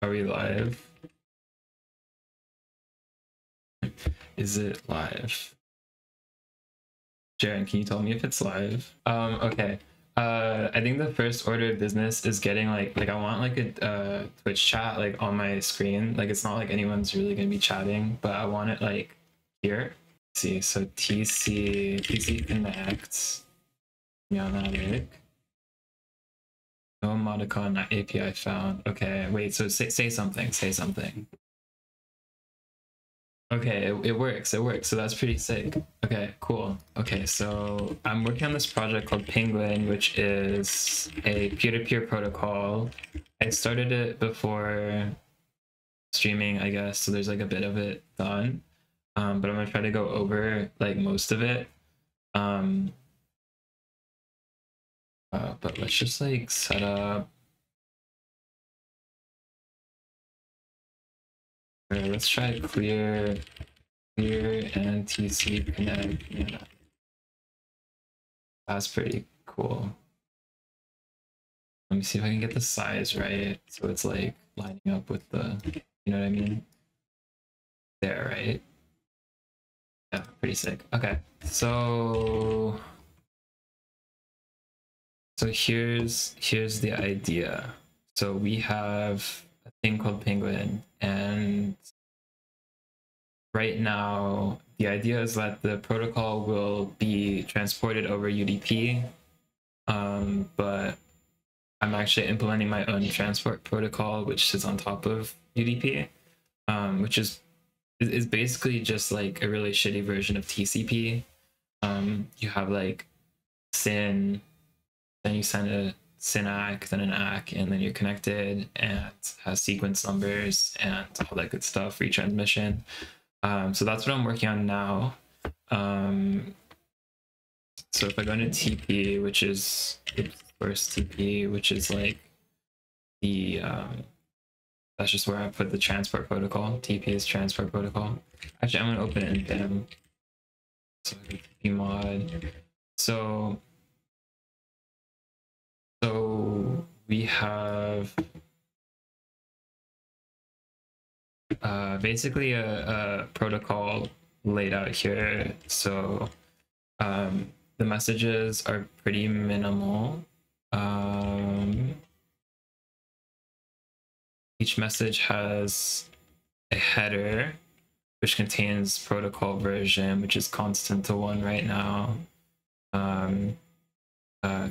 Are we live? Is it live? Jaren, can you tell me if it's live? Okay. I think the first order of business is getting like I want like a Twitch chat like on my screen. Like it's not like anyone's really gonna be chatting, but I want it like here. Let's see, so TC connects. Meow. No modicon API found. Okay, wait, so say something. Okay, it works. So that's pretty sick. Okay, cool. Okay, so I'm working on this project called Penguin, which is a peer-to-peer protocol. I started it before streaming, I guess, so there's like a bit of it done. But I'm gonna try to go over like most of it. But let's just like set up. Okay, let's try clear and TC connect. Yeah. That's pretty cool. Let me see if I can get the size right, so it's like lining up with the, you know what I mean? There, right? Yeah, pretty sick. Okay, so. So here's the idea. So we have a thing called Penguin, and right now the idea is that the protocol will be transported over UDP, but I'm actually implementing my own transport protocol, which sits on top of UDP, which is basically just like a really shitty version of TCP. You have like SYN. Then you send a SYN ACK, then an ACK, and then you're connected, and has sequence numbers and all that good stuff, retransmission. So that's what I'm working on now. So if I go into TP, which is like the that's just where I put the transport protocol. TP is transport protocol. Actually, I'm gonna open it in Vim. So TP mod. So we have basically a protocol laid out here. So the messages are pretty minimal. Each message has a header, which contains protocol version, which is constant to 1 right now.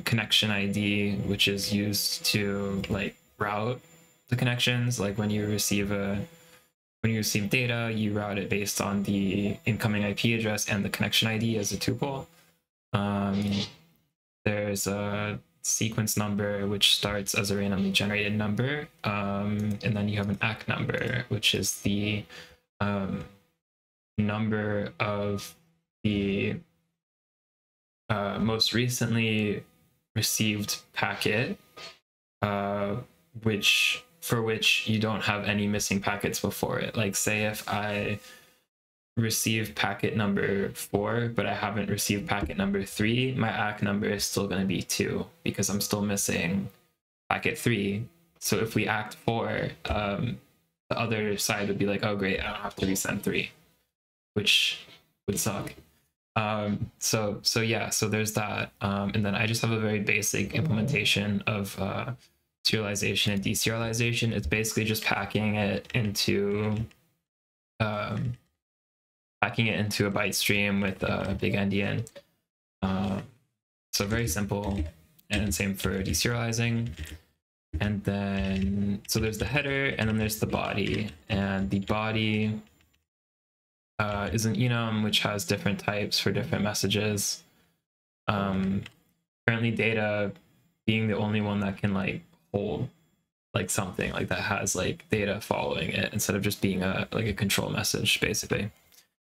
Connection ID, which is used to like route the connections. Like when you receive data, you route it based on the incoming IP address and the connection ID as a tuple. There's a sequence number, which starts as a randomly generated number, and then you have an ACK number, which is the number of the most recently received packet, for which you don't have any missing packets before it. Like say if I receive packet number 4, but I haven't received packet number 3, my ACK number is still going to be 2 because I'm still missing packet 3. So if we ACK 4, the other side would be like, oh great, I don't have to resend 3, which would suck. So there's that, and then I just have a very basic implementation of serialization and deserialization. It's basically just packing it into a byte stream with a big endian. So very simple, and same for deserializing. And then so there's the header, and then there's the body, and the body is an enum which has different types for different messages. Currently data being the only one that can like hold like something like that has like data following it instead of just being a control message basically.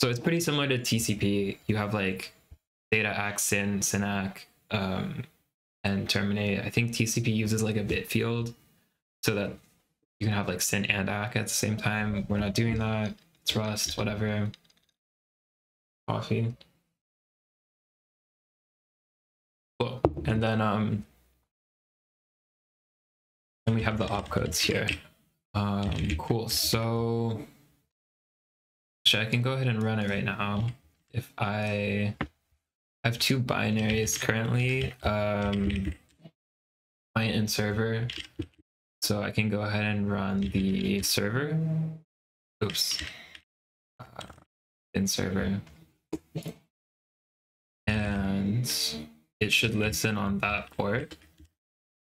So it's pretty similar to TCP. You have like data ACK, SYN ACK, and terminate. I think TCP uses like a bit field so that you can have like SYN and ACK at the same time. We're not doing that. It's Rust, whatever. Coffee. Cool. And then we have the opcodes here. Cool, so actually I can go ahead and run it right now. If I have two binaries currently, client and server. So I can go ahead and run the server. Oops. In server. And it should listen on that port.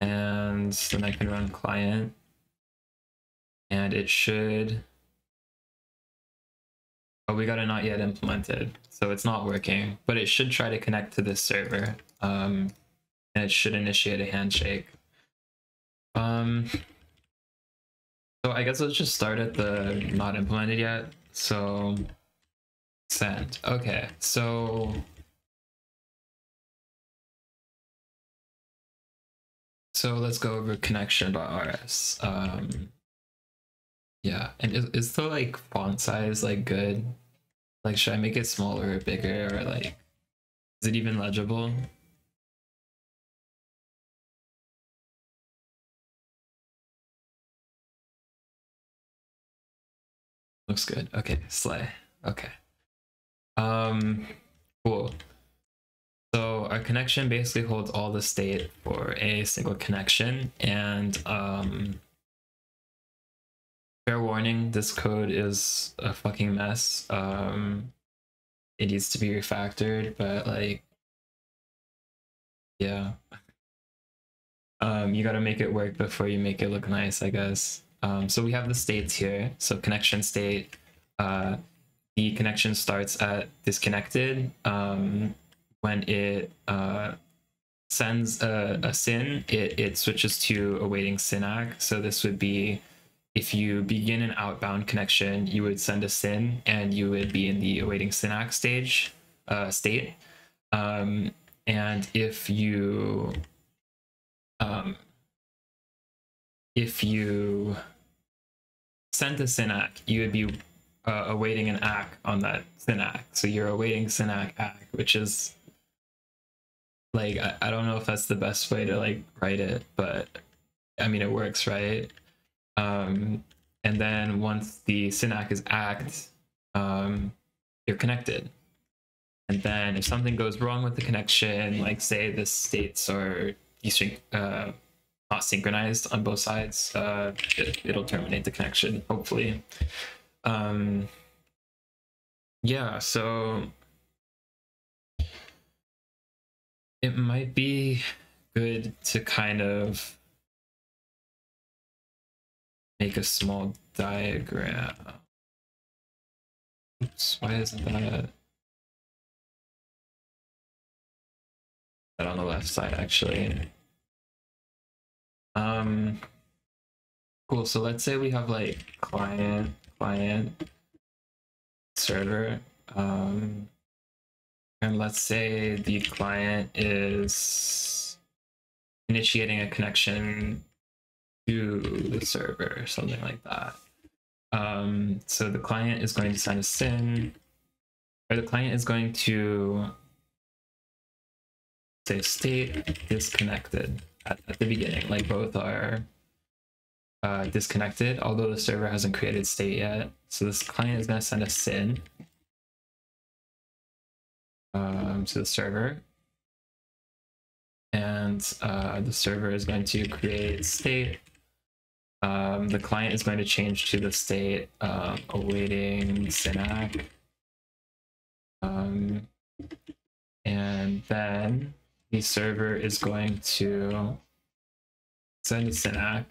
And then I can run client. And it should... Oh, we got it not yet implemented, so it's not working. But it should try to connect to this server. And it should initiate a handshake. So I guess let's just start at the not implemented yet. So send. Okay, so let's go over connection.rs. Yeah, and is the like font size like good? Like should I make it smaller or bigger, or like is it even legible? Looks good. Okay, slay. Okay. Cool. So our connection basically holds all the state for a single connection, and fair warning, this code is a fucking mess. It needs to be refactored, but like yeah. You gotta make it work before you make it look nice, I guess. So we have the states here. So connection state, the connection starts at disconnected. When it sends a SYN, it switches to awaiting SYNAC. So this would be if you begin an outbound connection, you would send a SYN and you would be in the awaiting SYNAC stage state. And if you send a SYNAC, you would be awaiting an ACK on that SYNAC. So you're awaiting SYNAC ACK, which is like, I don't know if that's the best way to like write it, but I mean, it works, right? And then once the SYNAC is ACKed, you're connected. And then if something goes wrong with the connection, like say the states are not synchronized on both sides, it'll terminate the connection, hopefully. Yeah, so it might be good to kind of make a small diagram. Oops, why isn't that on the left side, actually? Cool, so let's say we have like client, server, and let's say the client is initiating a connection to the server, something like that. So the client is going to send a SYN, or the client is going to say state disconnected. At the beginning, like both are disconnected, although the server hasn't created state yet. So this client is going to send a SYN to the server, and the server is going to create state. The client is going to change to the state awaiting SYNAC, and then the server is going to send a SYNAC.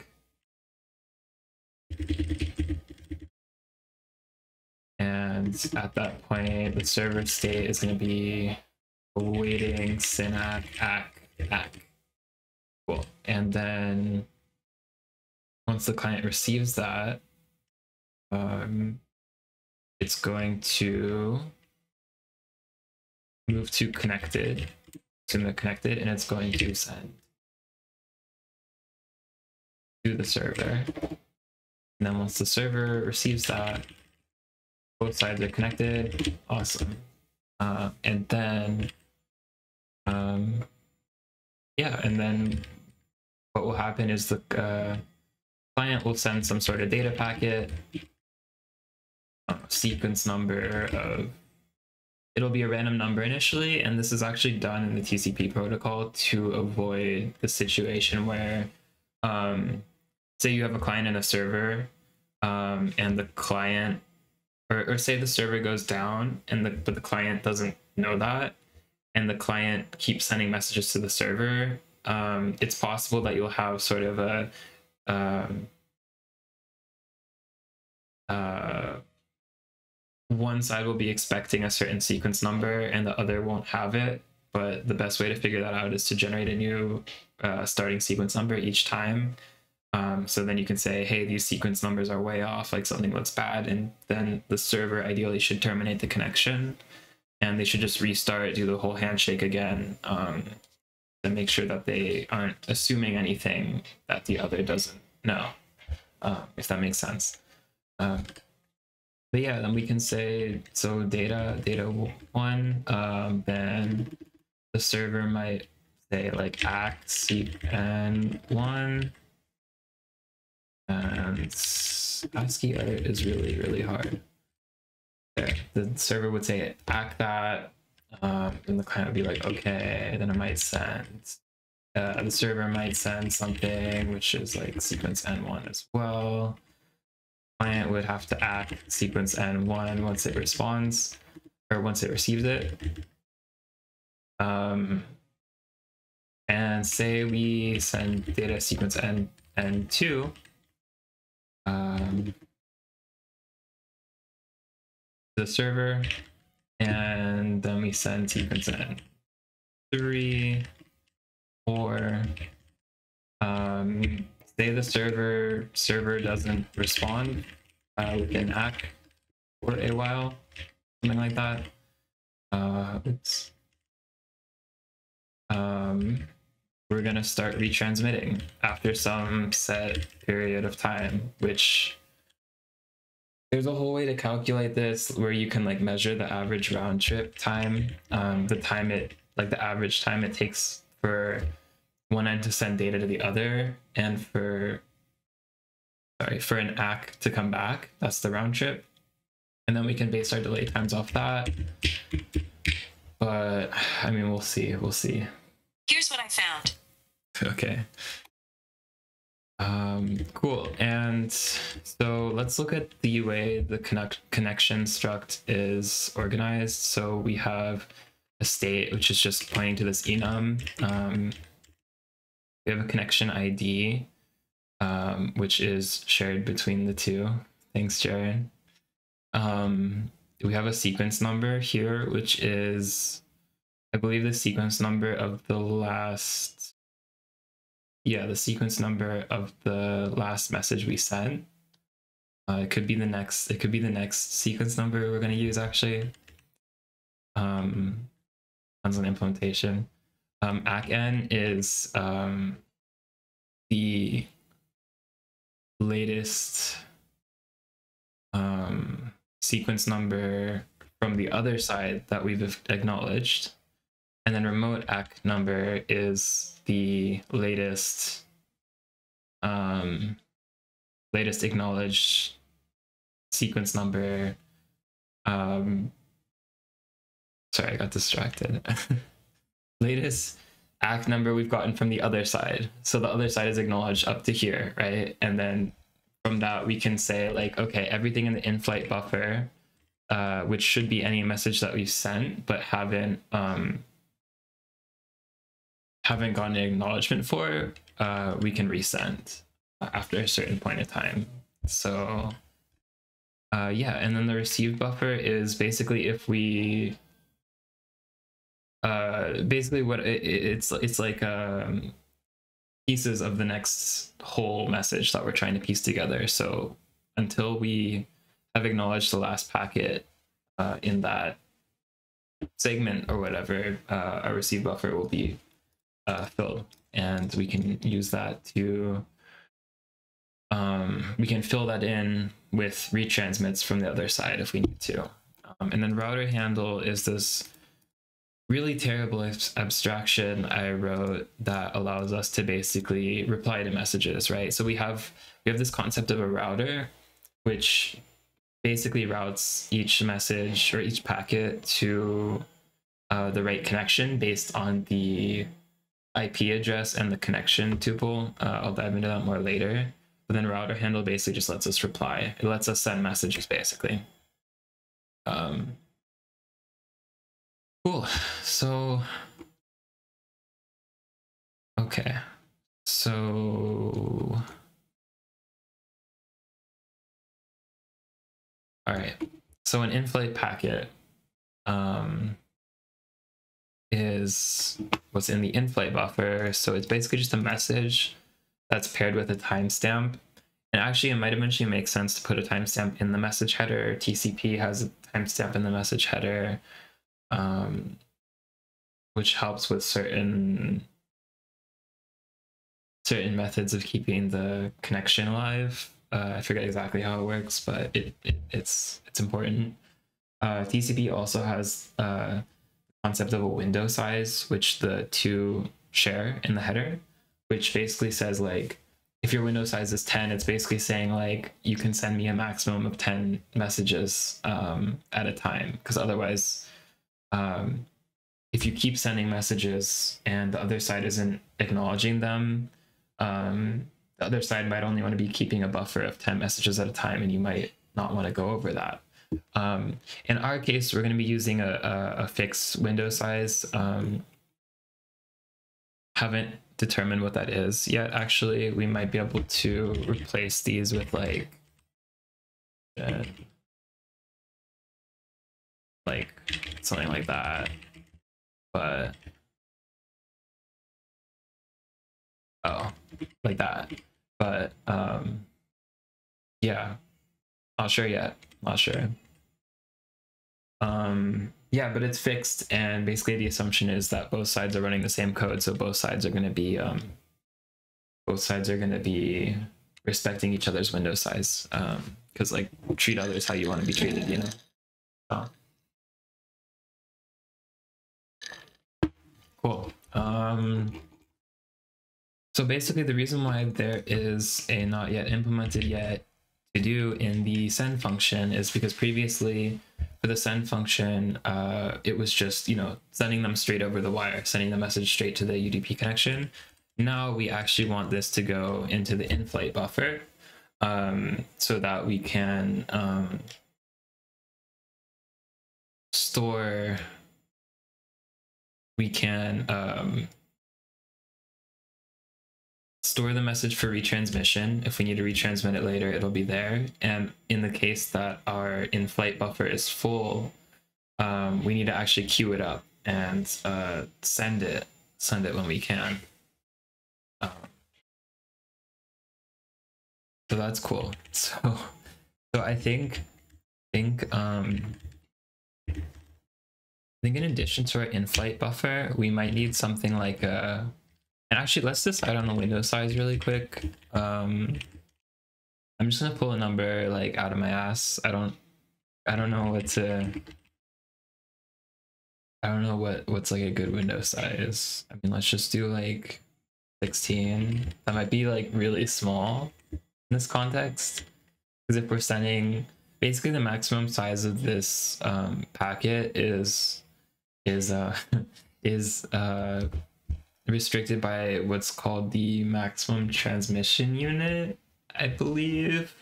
And at that point, the server state is going to be awaiting SYNAC ACK. Cool. And then once the client receives that, it's going to move to connected. And it's going to send to the server. And then once the server receives that, both sides are connected. Awesome. And then, yeah, and then what will happen is the client will send some sort of data packet, sequence number of, it'll be a random number initially, and this is actually done in the TCP protocol to avoid the situation where, say you have a client and a server, and the client, or say the server goes down, and but the client doesn't know that, and the client keeps sending messages to the server, it's possible that you'll have sort of a one side will be expecting a certain sequence number and the other won't have it, but the best way to figure that out is to generate a new starting sequence number each time. So then you can say, hey, these sequence numbers are way off, like something looks bad, and then the server ideally should terminate the connection, and they should just restart, do the whole handshake again, to make sure that they aren't assuming anything that the other doesn't know, if that makes sense. But yeah, then we can say, so data one, then the server might say like ACK CN1, and ASCII art is really, really hard. There, the server would say ACK that, and the client would be like, okay, then it might send, the server might send something which is like sequence N1 as well. Client would have to ACK sequence N1 once it responds, or once it receives it. And say we send data sequence N2. The server, and then we send sequence N3, or say the server doesn't respond within ACK for a while, something like that. Oops. We're gonna start retransmitting after some set period of time, which there's a whole way to calculate this where you can like measure the average round trip time, the time it, like the average time it takes for one end to send data to the other, and for an ACK to come back. That's the round trip, and then we can base our delay times off that. But I mean, we'll see. Here's what I found. Okay. Cool. And so let's look at the way the connection struct is organized. So we have a state, which is just pointing to this enum. We have a connection ID, which is shared between the two. Thanks, Jared. We have a sequence number here, which is, I believe, the sequence number of the last, yeah, the sequence number of the last message we sent. It could be the next, it could be the next sequence number we're going to use, actually. Depends on the implementation. ACK N is the latest sequence number from the other side that we've acknowledged. And then remote ACK number is the latest latest acknowledged sequence number. Sorry, I got distracted. Latest ACK number we've gotten from the other side. So the other side is acknowledged up to here, right? And then from that we can say like, okay, everything in the in-flight buffer, which should be any message that we've sent but haven't gotten an acknowledgement for, we can resend after a certain point of time. So yeah, and then the received buffer is basically if we basically what it's like pieces of the next whole message that we're trying to piece together. So until we have acknowledged the last packet in that segment or whatever, our received buffer will be filled, and we can use that to we can fill that in with retransmits from the other side if we need to. And then router handle is this really terrible abstraction I wrote that allows us to basically reply to messages, right? So we have this concept of a router, which basically routes each message or each packet to the right connection based on the IP address and the connection tuple. I'll dive into that more later. But then router handle basically just lets us reply. It lets us send messages, basically. Cool. So, okay. So, all right. So an in-flight packet is what's in the in-flight buffer. So it's basically just a message that's paired with a timestamp. And actually, it might eventually make sense to put a timestamp in the message header. TCP has a timestamp in the message header, which helps with certain methods of keeping the connection alive. I forget exactly how it works, but it's important. TCP also has the concept of a window size, which the two share in the header, which basically says, like, if your window size is 10, it's basically saying, like, you can send me a maximum of 10 messages at a time, because otherwise, if you keep sending messages and the other side isn't acknowledging them, the other side might only want to be keeping a buffer of 10 messages at a time, and you might not want to go over that. In our case, we're going to be using a fixed window size. Haven't determined what that is yet. Actually, we might be able to replace these with, like, something like that. But like that. But yeah, not sure yet. Not sure. Yeah, but it's fixed, and basically the assumption is that both sides are running the same code, so both sides are going to be respecting each other's window size, because, like, treat others how you want to be treated, you know. Cool. So basically, the reason why there is a not yet implemented yet to do in the send function is because previously, for the send function, it was just, you know, sending them straight over the wire, sending the message straight to the UDP connection. Now we actually want this to go into the in-flight buffer, so that we can store, store the message for retransmission. If we need to retransmit it later, it'll be there. And in the case that our in-flight buffer is full, we need to actually queue it up and send it when we can. So that's cool. So I think in addition to our in-flight buffer, we might need something like a. And actually, let's decide on the window size really quick. I'm just gonna pull a number, like, out of my ass. I don't know what to. I don't know what's like a good window size. I mean, let's just do like 16. That might be like really small in this context, because if we're sending, basically the maximum size of this packet is restricted by what's called the maximum transmission unit, I believe,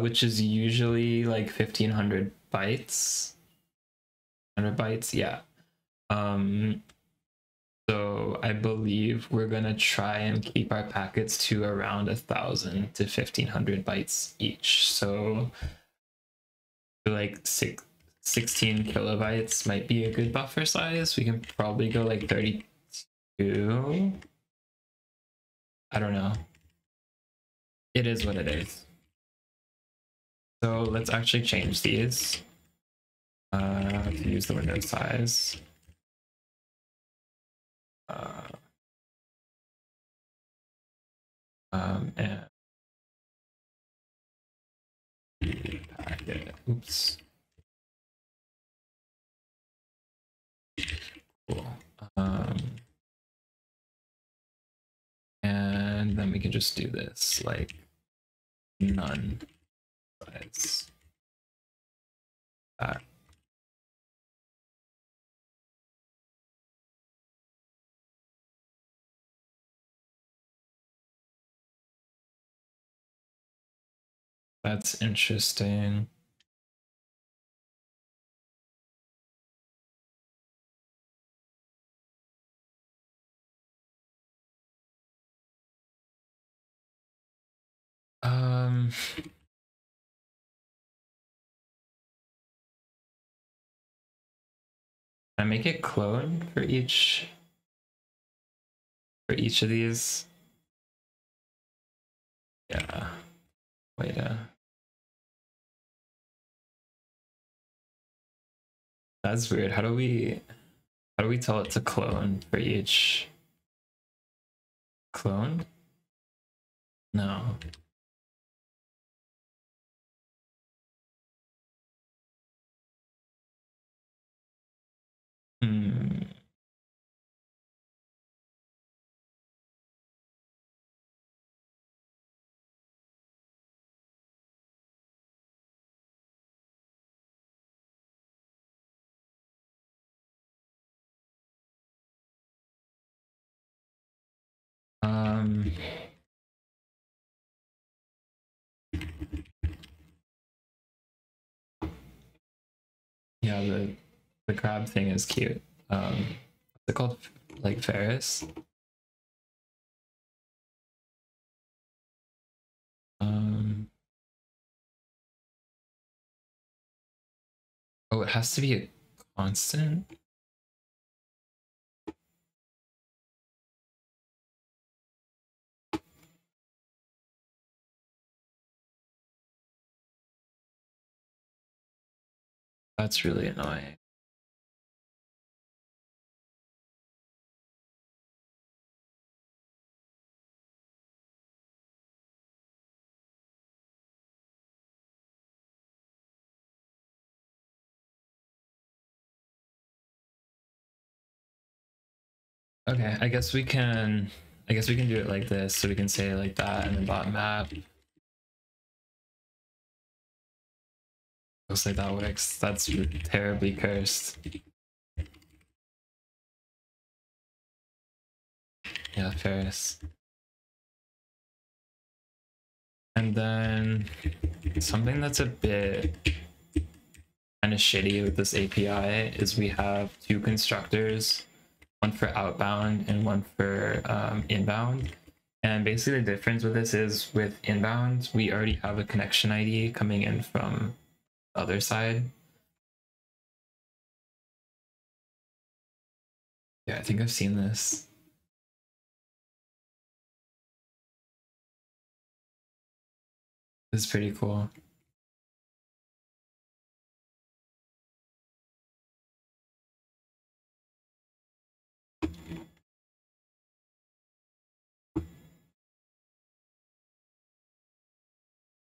which is usually like 1500 bytes. 100 bytes, yeah. So I believe we're gonna try and keep our packets to around 1,000 to 1,500 bytes each. So like 16 kilobytes might be a good buffer size. We can probably go like 30. I don't know. It is what it is. So let's actually change these to use the window size. And packet. Oops. we can just do this, like, none size. That's interesting. Can I make it clone for each of these? Yeah. Wait That's weird. How do we tell it to clone for each clone? No. Yeah, the crab thing is cute. What's it called? Like Ferris? Oh, it has to be a constant? That's really annoying. Okay, I guess we can do it like this. So we can say like that and then dot map. Looks like that works. That's terribly cursed. Yeah, Ferris. And then something that's a bit kind of shitty with this API is we have two constructors, one for outbound and one for inbound. And basically the difference with this is with inbound, we already have a connection ID coming in from other side. Yeah, I think I've seen this. This is pretty cool.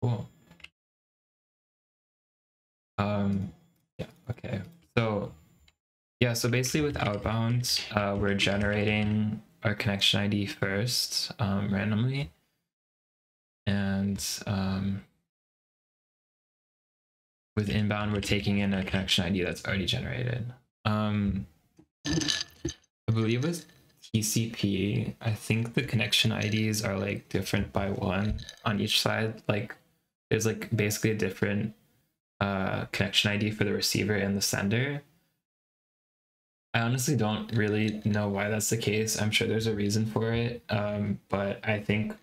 Cool. Yeah, okay. So yeah, so basically with outbound, we're generating our connection ID first, randomly. And with inbound, we're taking in a connection ID that's already generated. I believe with TCP, I think the connection IDs are like different by one on each side. Like there's like basically a different connection ID for the receiver and the sender. I honestly don't really know why that's the case. I'm sure there's a reason for it, but I think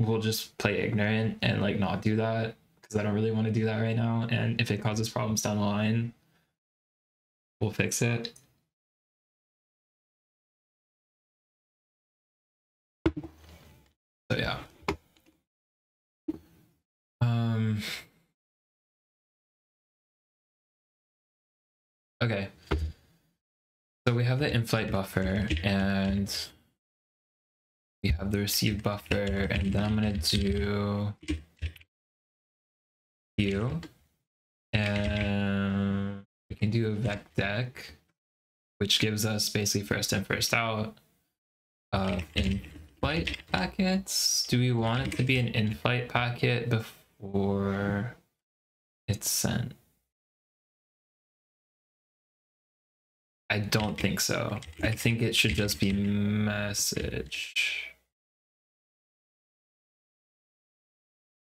we'll just play ignorant and like not do that because I don't really want to do that right now. And if it causes problems down the line, we'll fix it. So yeah. Okay, so we have the in-flight buffer and we have the receive buffer, and then I'm going to do queue, and we can do a vec deck, which gives us basically first in, first out in invite packets? Do we want it to be an invite packet before it's sent? I don't think so. I think it should just be message.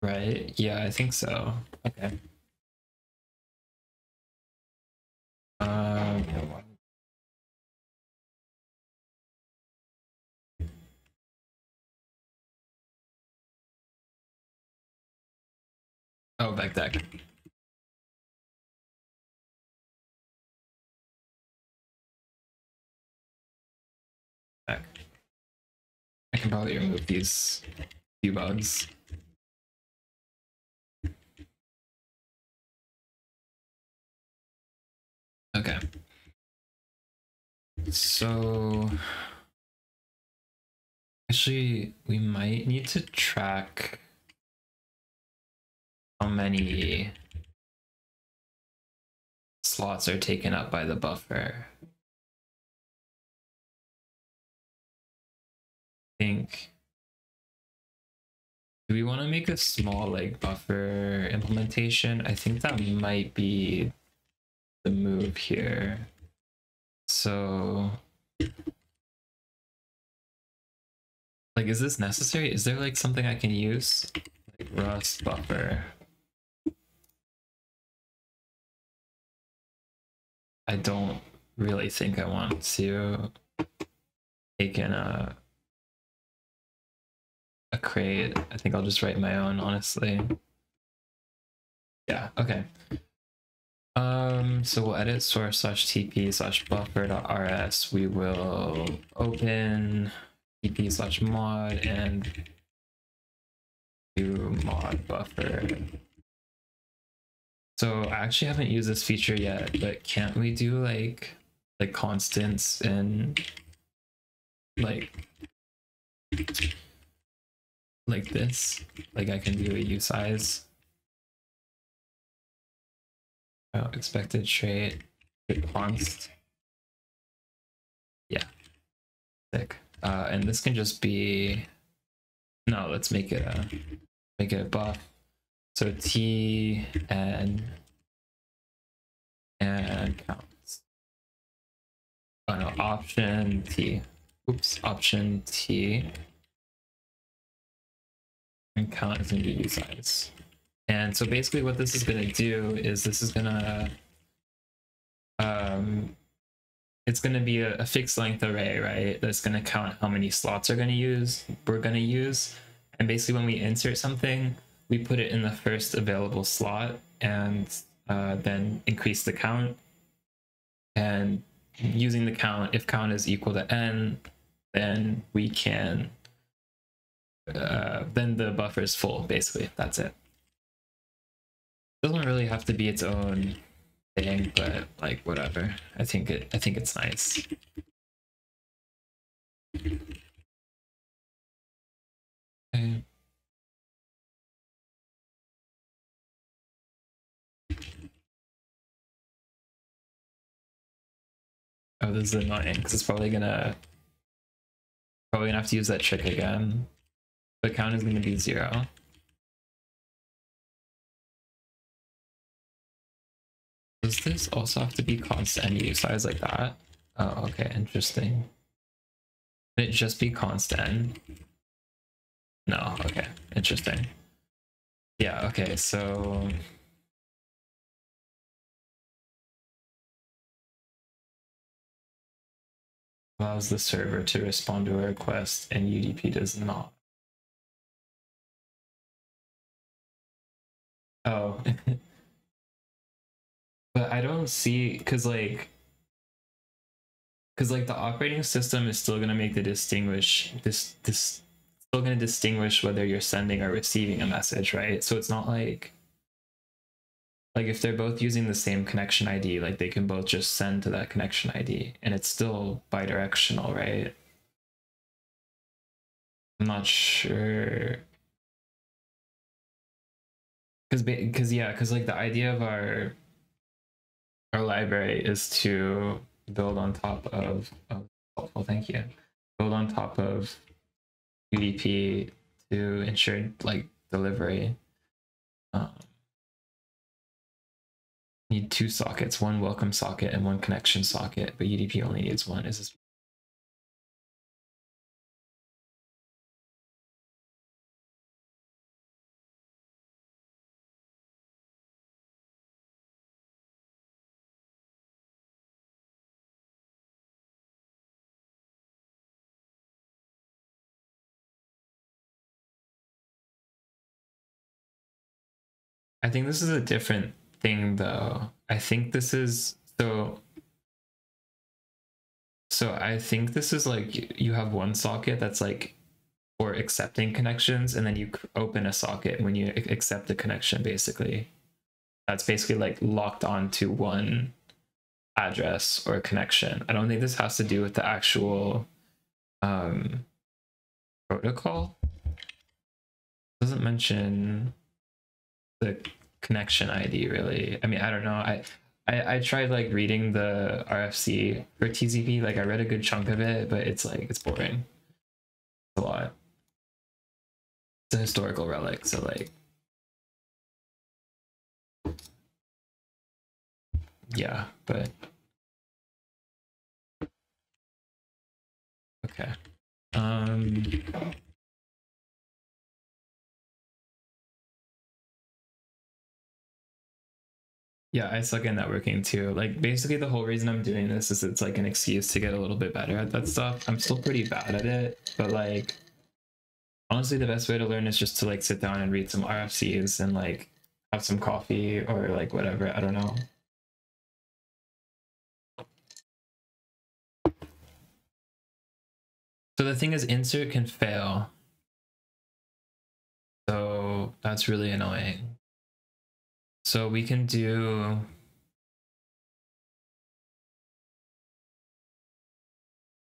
Right? Yeah, I think so. Okay. Oh, backdeck. I can probably remove these few bugs. Okay. So actually we might need to track how many slots are taken up by the buffer. Think, do we want to make a small like buffer implementation? I think that might be the move here. So like, is this necessary? Is there like something I can use, like Rust buffer? I don't really think I want to take in a crate. I think I'll just write my own, honestly. Yeah, okay. So we'll edit source/tp/buffer.rs. We will open tp/mod and do mod buffer. So I actually haven't used this feature yet, but can't we do like constants and like this? Like I can do a u size. Oh, expected trait const. Yeah. Sick. And this can just be, no, let's make it a buff. So t and counts. Oh no, option t. Oops, option t. And count is going to be u size. And so basically what this is going to do is this is going to, it's going to be a fixed length array, right? That's going to count how many slots are going to use, we're going to use. And basically when we insert something, we put it in the first available slot and then increase the count. And using the count, if count is equal to n, then we can, then the buffer is full, basically. That's it. Doesn't really have to be its own thing, but like whatever. I think it's nice. Okay. Oh, this is annoying because it's probably gonna have to use that trick again. The count is gonna be 0. Does this also have to be const n u size like that? Oh, okay, interesting. Can it just be const n? No, okay, interesting. Yeah, okay, so allows the server to respond to a request and UDP does not. Oh. But I don't see, cause like the operating system is still gonna make the distinguish whether you're sending or receiving a message, right? So it's not like if they're both using the same connection ID, like they can both just send to that connection ID, and it's still bidirectional, right? I'm not sure. Cause like the idea of our library is to build on top of UDP to ensure like delivery. Need two sockets, one welcome socket and one connection socket, but UDP only needs one. Is this I think this is a different thing though. I think this is so I think this is like you have one socket that's like for accepting connections, and then you open a socket when you accept the connection basically. That's basically like locked onto one address or connection. I don't think this has to do with the actual protocol. It doesn't mention the connection ID really. I mean, I don't know. I tried like reading the RFC for TCP, like I read a good chunk of it, but it's like it's boring. It's a lot. It's a historical relic, so like yeah, but okay. Yeah, I suck at networking too. Like basically the whole reason I'm doing this is it's like an excuse to get a little bit better at that stuff. I'm still pretty bad at it, but like honestly the best way to learn is just to like sit down and read some RFCs and like have some coffee or like whatever, I don't know. So the thing is insert can fail. So that's really annoying. So we can do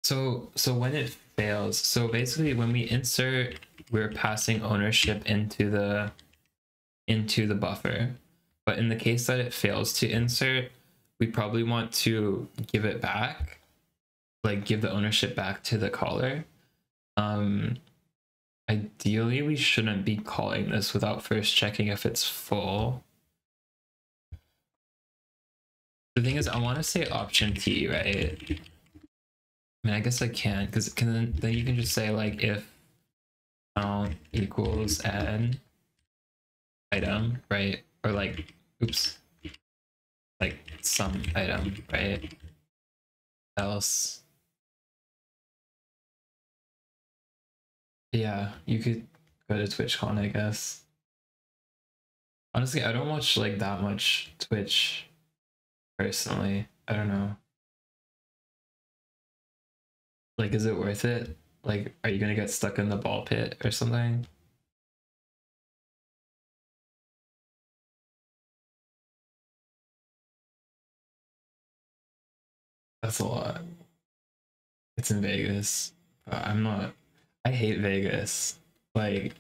so when it fails, so basically when we insert, we're passing ownership into the buffer. But in the case that it fails to insert, we probably want to give it back, like give the ownership back to the caller. Ideally, we shouldn't be calling this without first checking if it's full. The thing is, I want to say option T, right? I mean, I guess I can, because then you can just say like if count equals an item, right? Or like, oops, like some item, right? Else, yeah, you could go to TwitchCon, I guess. Honestly, I don't watch like that much Twitch. Personally, I don't know. Like, is it worth it? Like, are you gonna get stuck in the ball pit or something? That's a lot. It's in Vegas. I'm not. I hate Vegas. Like,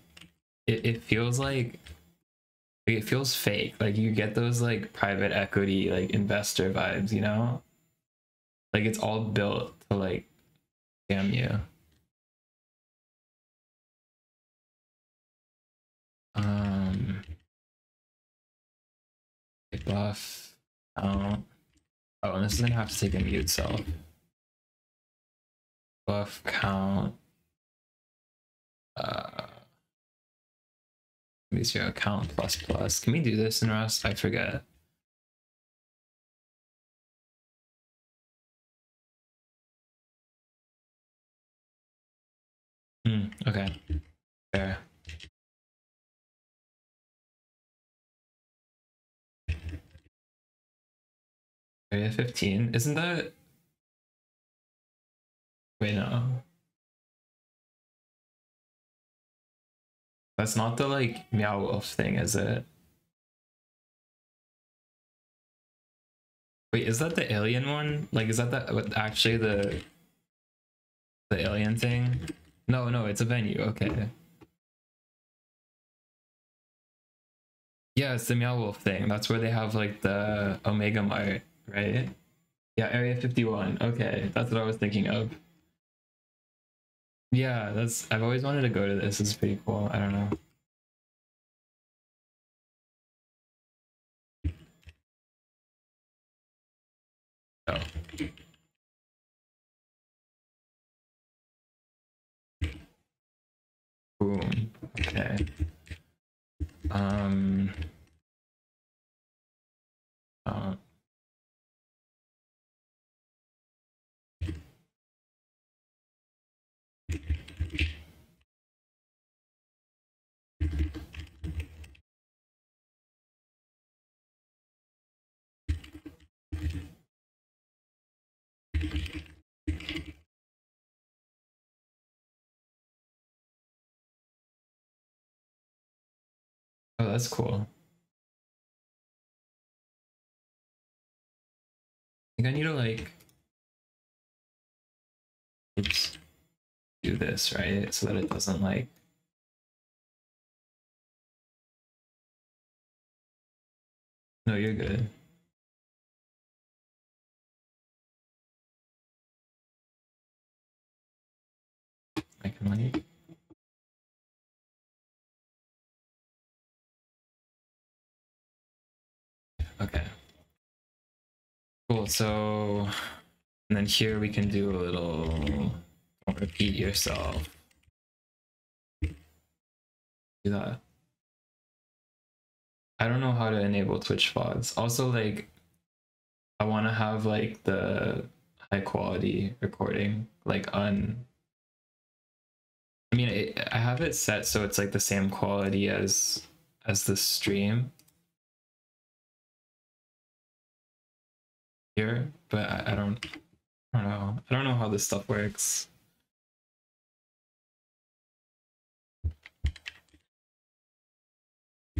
it feels like. It feels fake. Like you get those like private equity like investor vibes, you know? Like it's all built to like damn you. Buff. Oh, and this is gonna have to take a mute self. Buff count. Use your account ++. Can we do this in Rust? I forget. Okay. Fair. Area 15. Isn't that? Wait, no. That's not the like Meow Wolf thing, is it? Wait, is that the alien one? Like, is that actually the alien thing? No, it's a venue. Okay. Yeah, it's the Meow Wolf thing. That's where they have like the Omega Mart, right? Yeah, Area 51. Okay, that's what I was thinking of. Yeah, that's, I've always wanted to go to this. It's pretty cool. I don't know. Oh. Boom. Okay. Oh, that's cool. I think I need to, like, oops, do this, right? So that it doesn't, like, no, you're good. I can, like, okay, cool. So, and then here we can do a little, don't repeat yourself. Do that. I don't know how to enable Twitch VODs. Also, like, I want to have, like, the high quality recording, like, on, I mean, it, I have it set so it's, like, the same quality as the stream. Here, but I don't know. I don't know how this stuff works.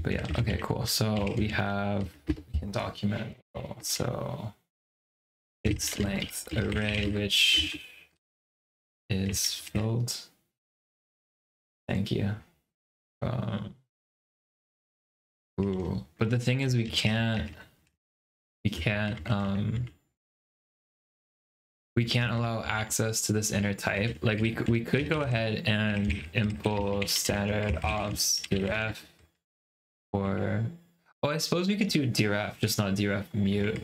But yeah, okay, cool. So we can document. So its length array, which is filled. Thank you. Ooh, but the thing is, we can't allow access to this inner type. Like, we could go ahead and import standard obs deref, or, oh, I suppose we could do deref, just not deref mute.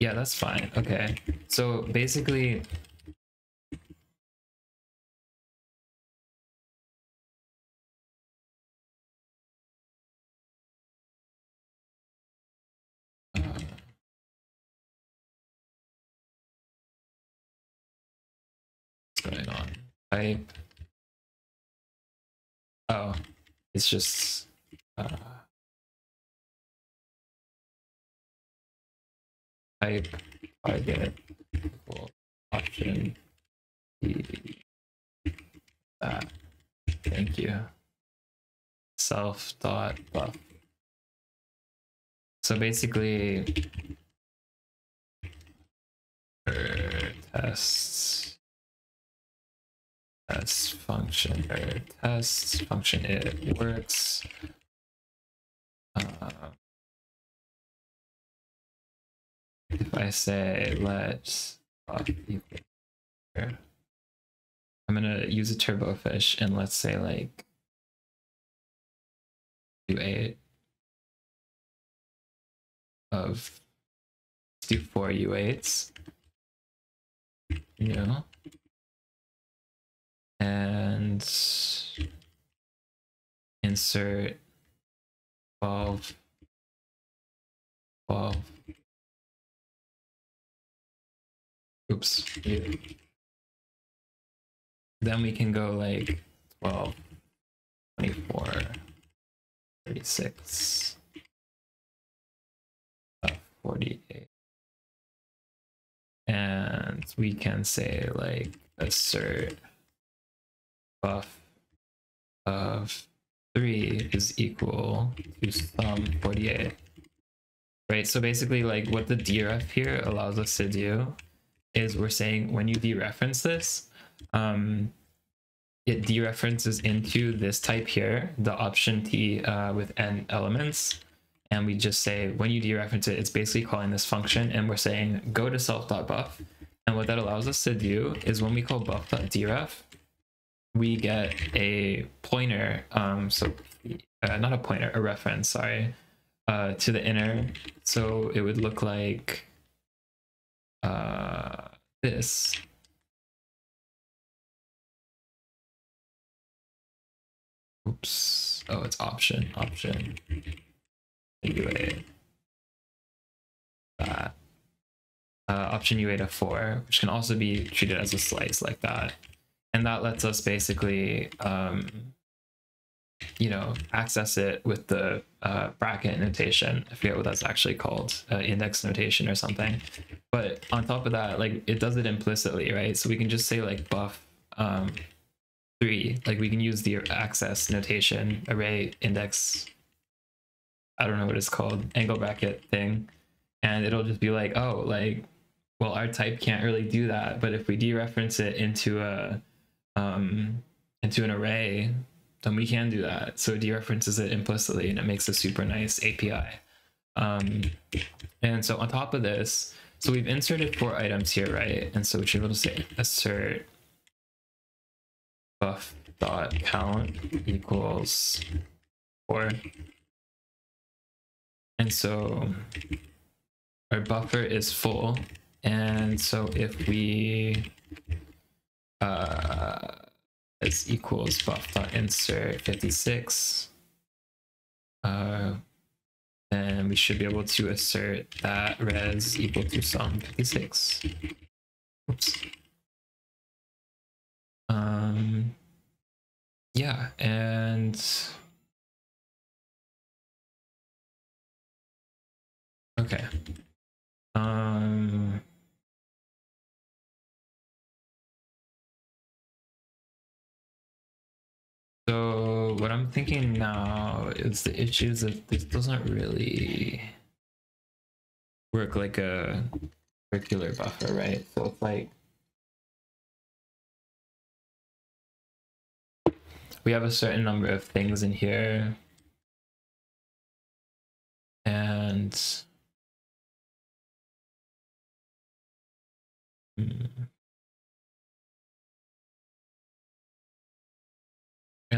Yeah, that's fine. Okay, so basically going on type, oh, it's just type target equal option P, that, thank you, self dot buff. So basically test function, it works. If I say let buff equal, I'm gonna use a turbofish and let's say, like, do 8 of, let's do 4 U8s, you know. And insert 12. Oops. Yeah. Then we can go, like, 12, 24, 36, 48. And we can say, like, assert buff of 3 is equal to sum 48, right? So basically, like, what the deref here allows us to do is we're saying when you dereference this, it dereferences into this type here, the option T with n elements, and we just say when you dereference it, it's basically calling this function, and we're saying go to self.buff, and what that allows us to do is when we call buff.deref, we get a pointer, a reference, sorry, to the inner. So it would look like this. Oops. Oh, it's option. UA. That. Option UA to 4, which can also be treated as a slice like that. And that lets us basically, access it with the bracket notation. I forget what that's actually called, index notation or something. But on top of that, like, it does it implicitly, right? So we can just say like buff 3, like we can use the access notation, array index, I don't know what it's called, angle bracket thing. And it'll just be like, oh, like, well, our type can't really do that, but if we dereference it into a into an array, then we can do that. So it dereferences it implicitly, and it makes a super nice API. And so on top of this, so we've inserted 4 items here, right? And so we should be able to say assert buff dot count equals 4, and so our buffer is full. And so if we as equals buff.insert 56, then we should be able to assert that res equal to sum 56. Oops. Yeah, and okay. So what I'm thinking now is the issue is that this doesn't really work like a regular buffer, right? So it's like we have a certain number of things in here, and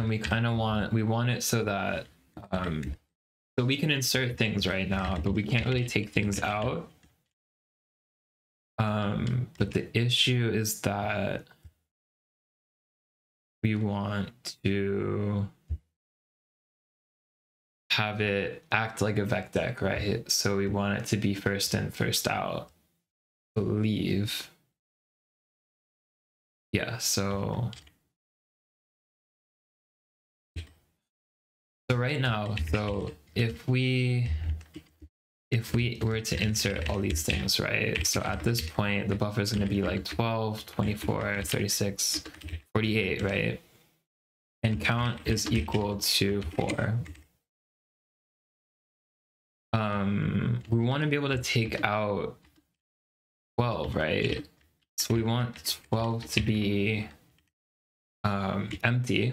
we kind of want it so that so we can insert things right now, but we can't really take things out. But the issue is that we want to have it act like a vec deck, right? So we want it to be first in, first out, I believe. Yeah, so right now, so if we were to insert all these things, right? So at this point, the buffer is going to be like 12, 24, 36, 48, right? And count is equal to 4. We want to be able to take out 12, right? So we want 12 to be empty,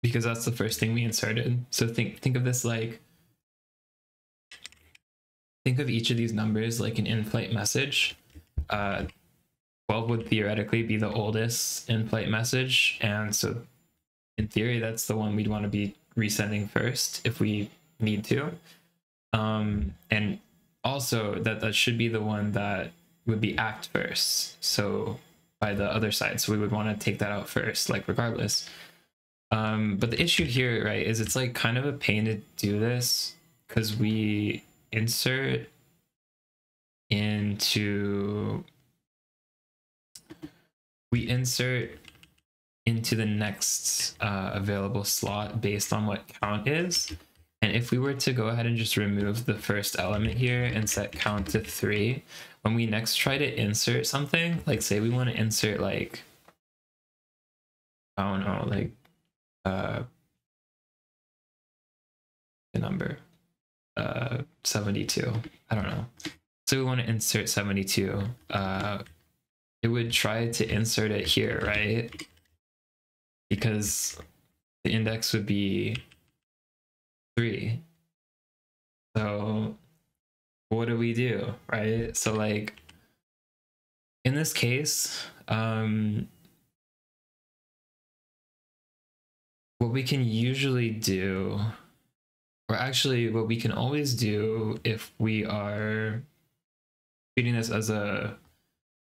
because that's the first thing we inserted. So think of this like, think of each of these numbers like an in-flight message. 12 would theoretically be the oldest in-flight message, and so in theory that's the one we'd want to be resending first if we need to. And also that should be the one that would be act first, so by the other side, so we would want to take that out first, like, regardless. But the issue here, right, is it's like kind of a pain to do this, because we insert into the next available slot based on what count is. And if we were to go ahead and just remove the first element here and set count to 3, when we next try to insert something, like say we want to insert like, I don't know, like the number 72, I don't know, so we want to insert 72, it would try to insert it here, right? Because the index would be 3. So what do we do, right? So like in this case, what we can usually do, or actually what we can always do if we are treating this as a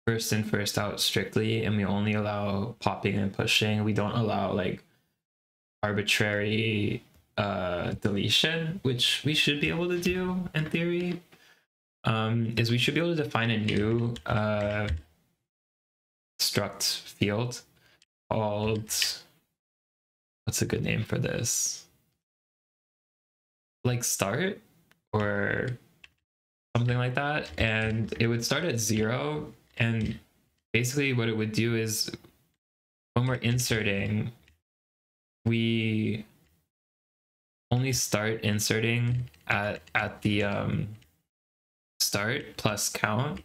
first in, first out strictly, and we only allow popping and pushing, we don't allow like arbitrary deletion, which we should be able to do in theory, is we should be able to define a new struct field called, what's a good name for this? Like start or something like that. And it would start at 0. And basically what it would do is when we're inserting, we only start inserting at the start plus count.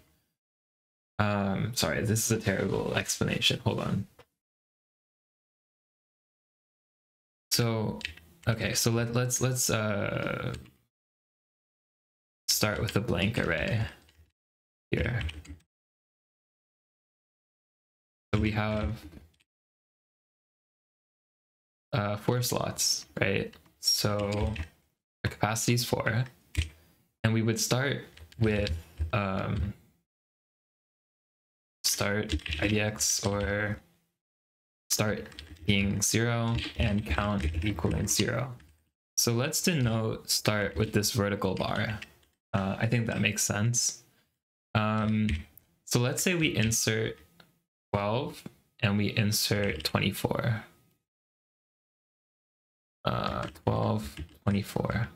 Sorry, this is a terrible explanation. Hold on. So, okay, so let's start with a blank array here. So we have four slots, right? So our capacity is 4, and we would start with start IDX or start being 0 and count equaling 0. So let's denote start with this vertical bar. I think that makes sense. So let's say we insert 12 and we insert 24. 12, 24.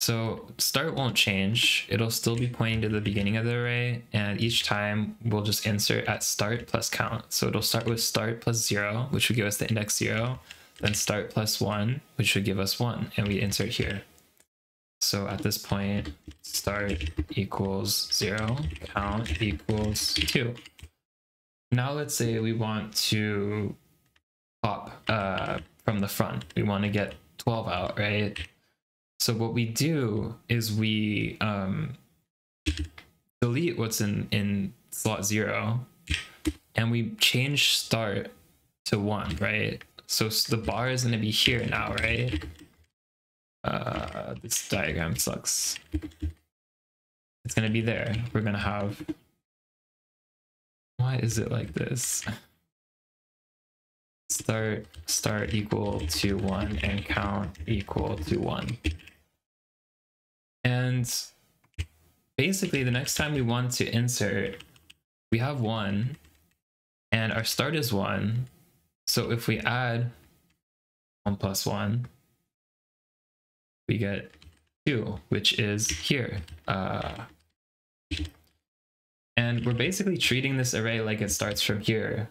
So start won't change. It'll still be pointing to the beginning of the array, and each time we'll just insert at start plus count. So it'll start with start plus 0, which would give us the index 0, then start plus 1, which would give us 1, and we insert here. So at this point, start equals 0, count equals 2. Now let's say we want to pop from the front. We want to get 12 out, right? So what we do is we delete what's in slot 0, and we change start to 1, right? So the bar is going to be here now, right? This diagram sucks. It's going to be there. We're going to have... Why is it like this? Start equal to 1 and count equal to 1. And basically the next time we want to insert, we have 1 and our start is 1. So if we add 1 plus 1, we get 2, which is here. And we're basically treating this array like it starts from here.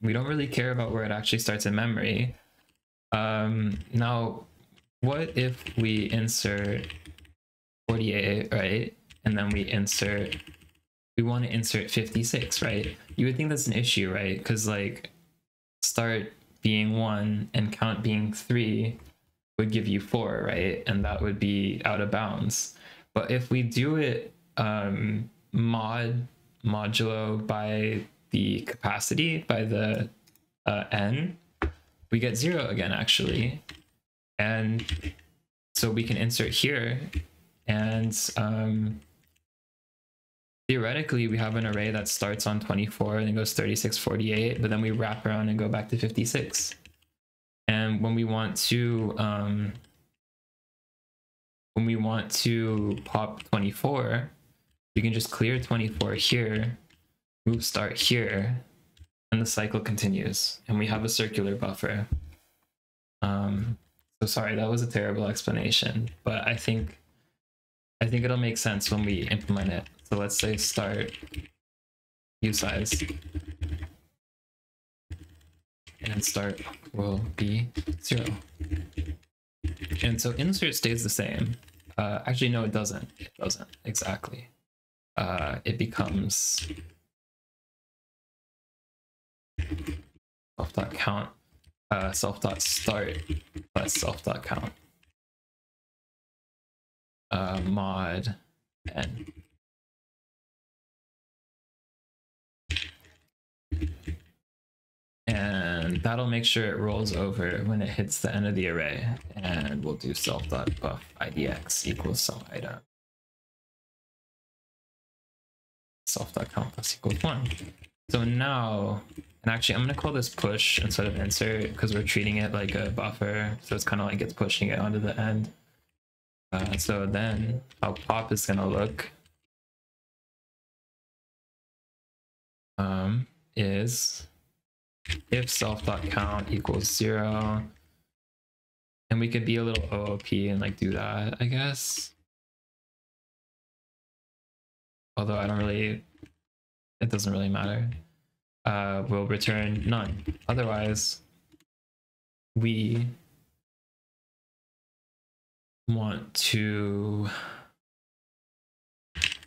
We don't really care about where it actually starts in memory. Now, what if we insert 48, right? And then we want to insert 56, right? You would think that's an issue, right? Because like start being 1 and count being 3 would give you 4, right? And that would be out of bounds. But if we do it modulo by the capacity, by the n, we get 0 again, actually. And so we can insert here, and theoretically we have an array that starts on 24 and it goes 36, 48, but then we wrap around and go back to 56. And when we want to pop 24, we can just clear 24 here, move start here, and the cycle continues, and we have a circular buffer. So sorry, that was a terrible explanation, but I think it'll make sense when we implement it. So let's say start u size, and start will be 0. And so insert stays the same. Actually, no, it doesn't. It doesn't exactly. It becomes self.count, self.start plus self.count, mod n. and that'll make sure it rolls over when it hits the end of the array, and we'll do self.buff idx equals self item. Self.count plus equals 1. So now, and actually I'm going to call this push instead of insert because we're treating it like a buffer, so it's kind of like it's pushing it onto the end. So then how pop is going to look is if self.count equals 0, and we could be a little OOP and like do that, I guess. Although I don't really, it doesn't really matter. We'll return none. Otherwise, we want to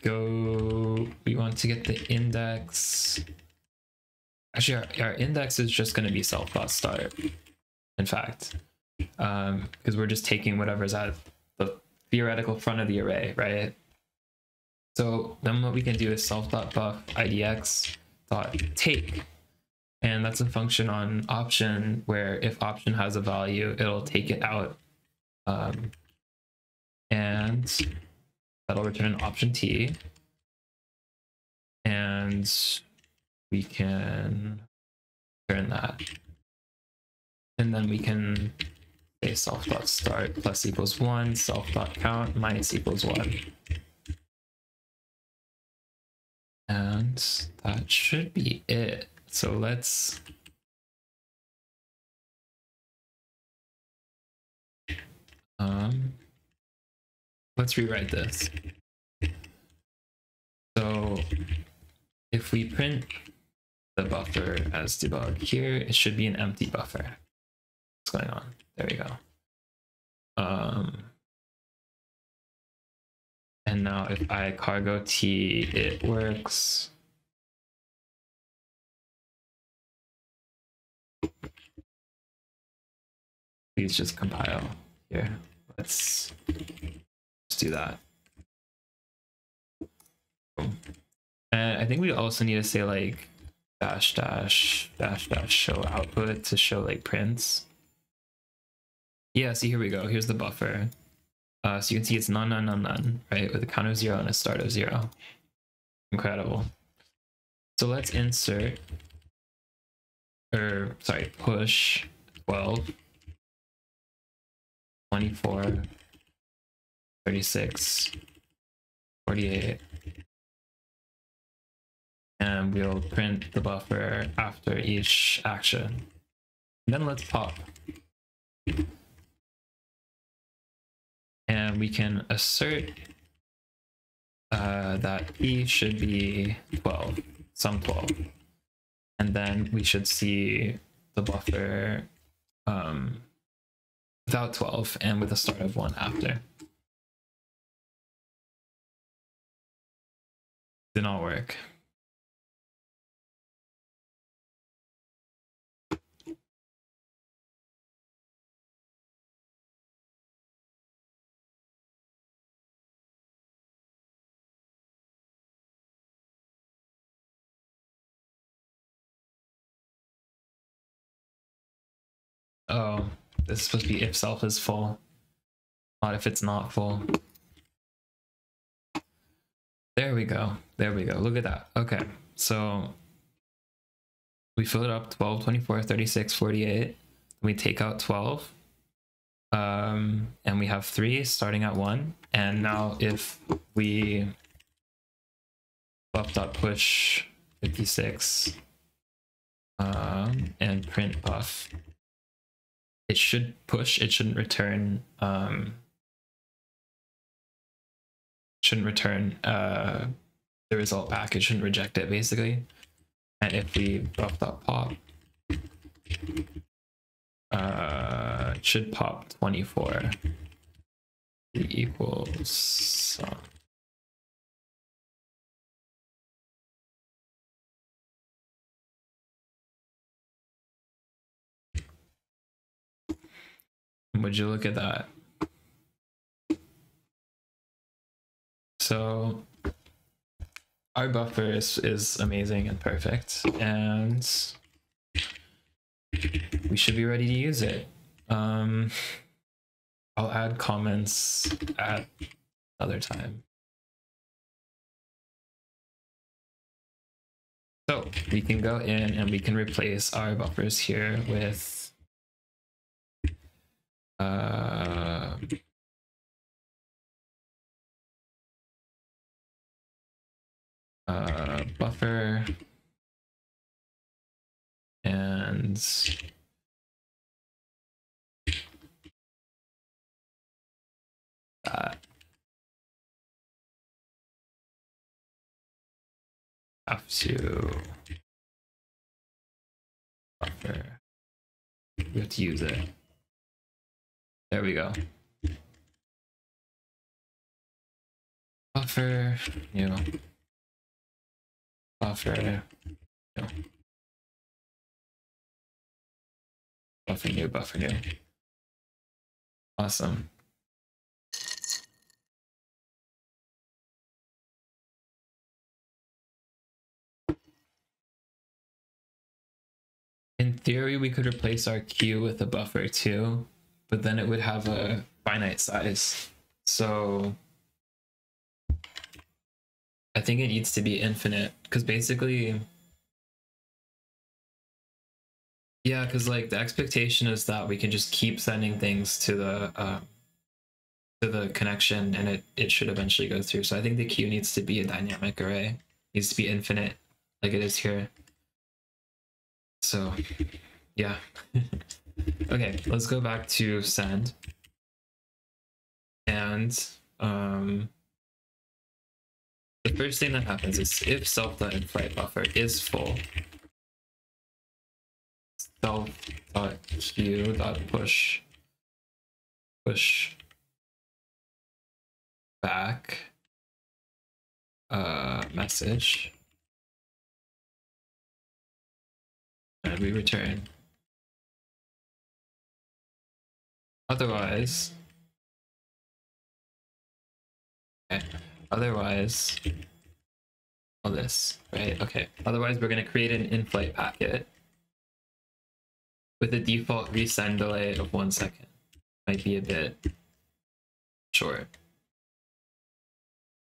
go, we want to get the index. Actually, our index is just going to be self.start, in fact, because we're just taking whatever's at the theoretical front of the array, right? So then what we can do is self.buff idx.take, and that's a function on option where if option has a value, it'll take it out, and that'll return option t, and we can return that, and then we can say self.start plus equals 1, self.count minus equals 1. And that should be it. So let's rewrite this. So if we print the buffer as debug here, it should be an empty buffer. What's going on? There we go. And now if I cargo T, it works. Please just compile here. Let's just do that. Cool. And I think we also need to say like dash dash dash dash show output to show like prints. Yeah, see, here we go. Here's the buffer. So you can see it's none, none, none, none, right? With a count of 0 and a start of 0. Incredible. So let's insert, or sorry, push 12, 24, 36, 48. And we'll print the buffer after each action. And then let's pop. And we can assert that E should be 12, some 12. And then we should see the buffer without 12 and with a start of 1 after. Did not work. Oh, this is supposed to be if self is full, not if it's not full. There we go. There we go. Look at that. Okay, so we fill it up 12, 24, 36, 48. We take out 12, and we have 3 starting at 1. And now if we buff.push 56 and print buff, it should push, it shouldn't return the result back, it shouldn't reject it basically. And if we buff.pop, it should pop 24 equals sum. Would you look at that? So our buffer is amazing and perfect, and we should be ready to use it. I'll add comments at another time. So we can go in and we can replace our buffers here with buffer and that. Have to buffer. We have to use it. There we go. Buffer, new. Buffer, new. Buffer, new, buffer, new. Awesome. In theory, we could replace our queue with a buffer too, but then it would have a finite size. So I think it needs to be infinite, because basically, yeah, because like the expectation is that we can just keep sending things to the connection, and it should eventually go through. So I think the queue needs to be a dynamic array, it needs to be infinite, like it is here. So, yeah. Okay, let's go back to send. And the first thing that happens is if self.inflight buffer is full, self.queue.push push back message. And we return. Otherwise, okay. Otherwise, all this, right? Okay. Otherwise, we're going to create an in-flight packet with a default resend delay of 1 second. Might be a bit short.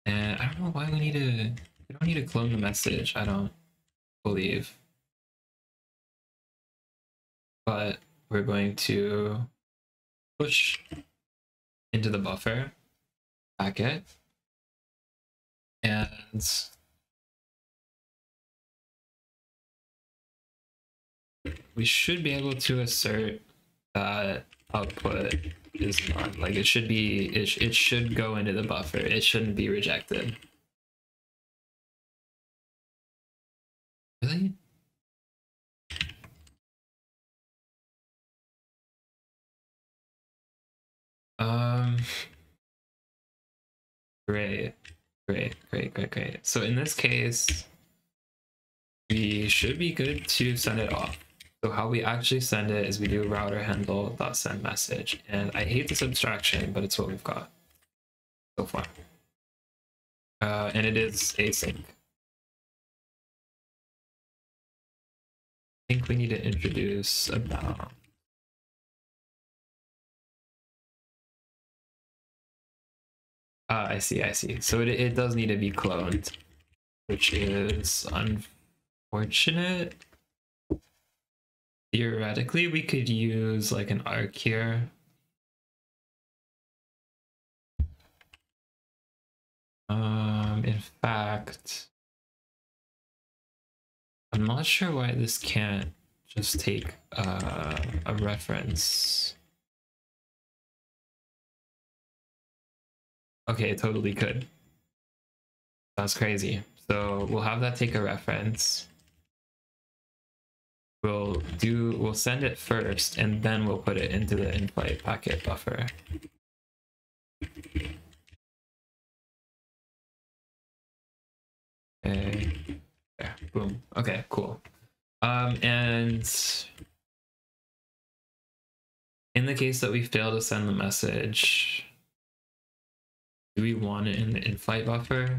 And I don't know why we don't need to clone the message, I don't believe. But we're going to push into the buffer packet, and we should be able to assert that output is none. Like it should be, it should go into the buffer. It shouldn't be rejected. Really? Great. So in this case, we should be good to send it off. So how we actually send it is we do router handle dot send message, and I hate this abstraction, but it's what we've got so far. And it is async. I think we need to introduce a bound. I see. So it does need to be cloned, which is unfortunate. Theoretically, we could use like an arc here. In fact, I'm not sure why this can't just take a reference. Okay, it totally could. That's crazy. So we'll have that take a reference. We'll send it first, and then we'll put it into the in-flight packet buffer. Okay. There. Boom. Okay, cool. And in the case that we fail to send the message, do we want it in the in-flight buffer?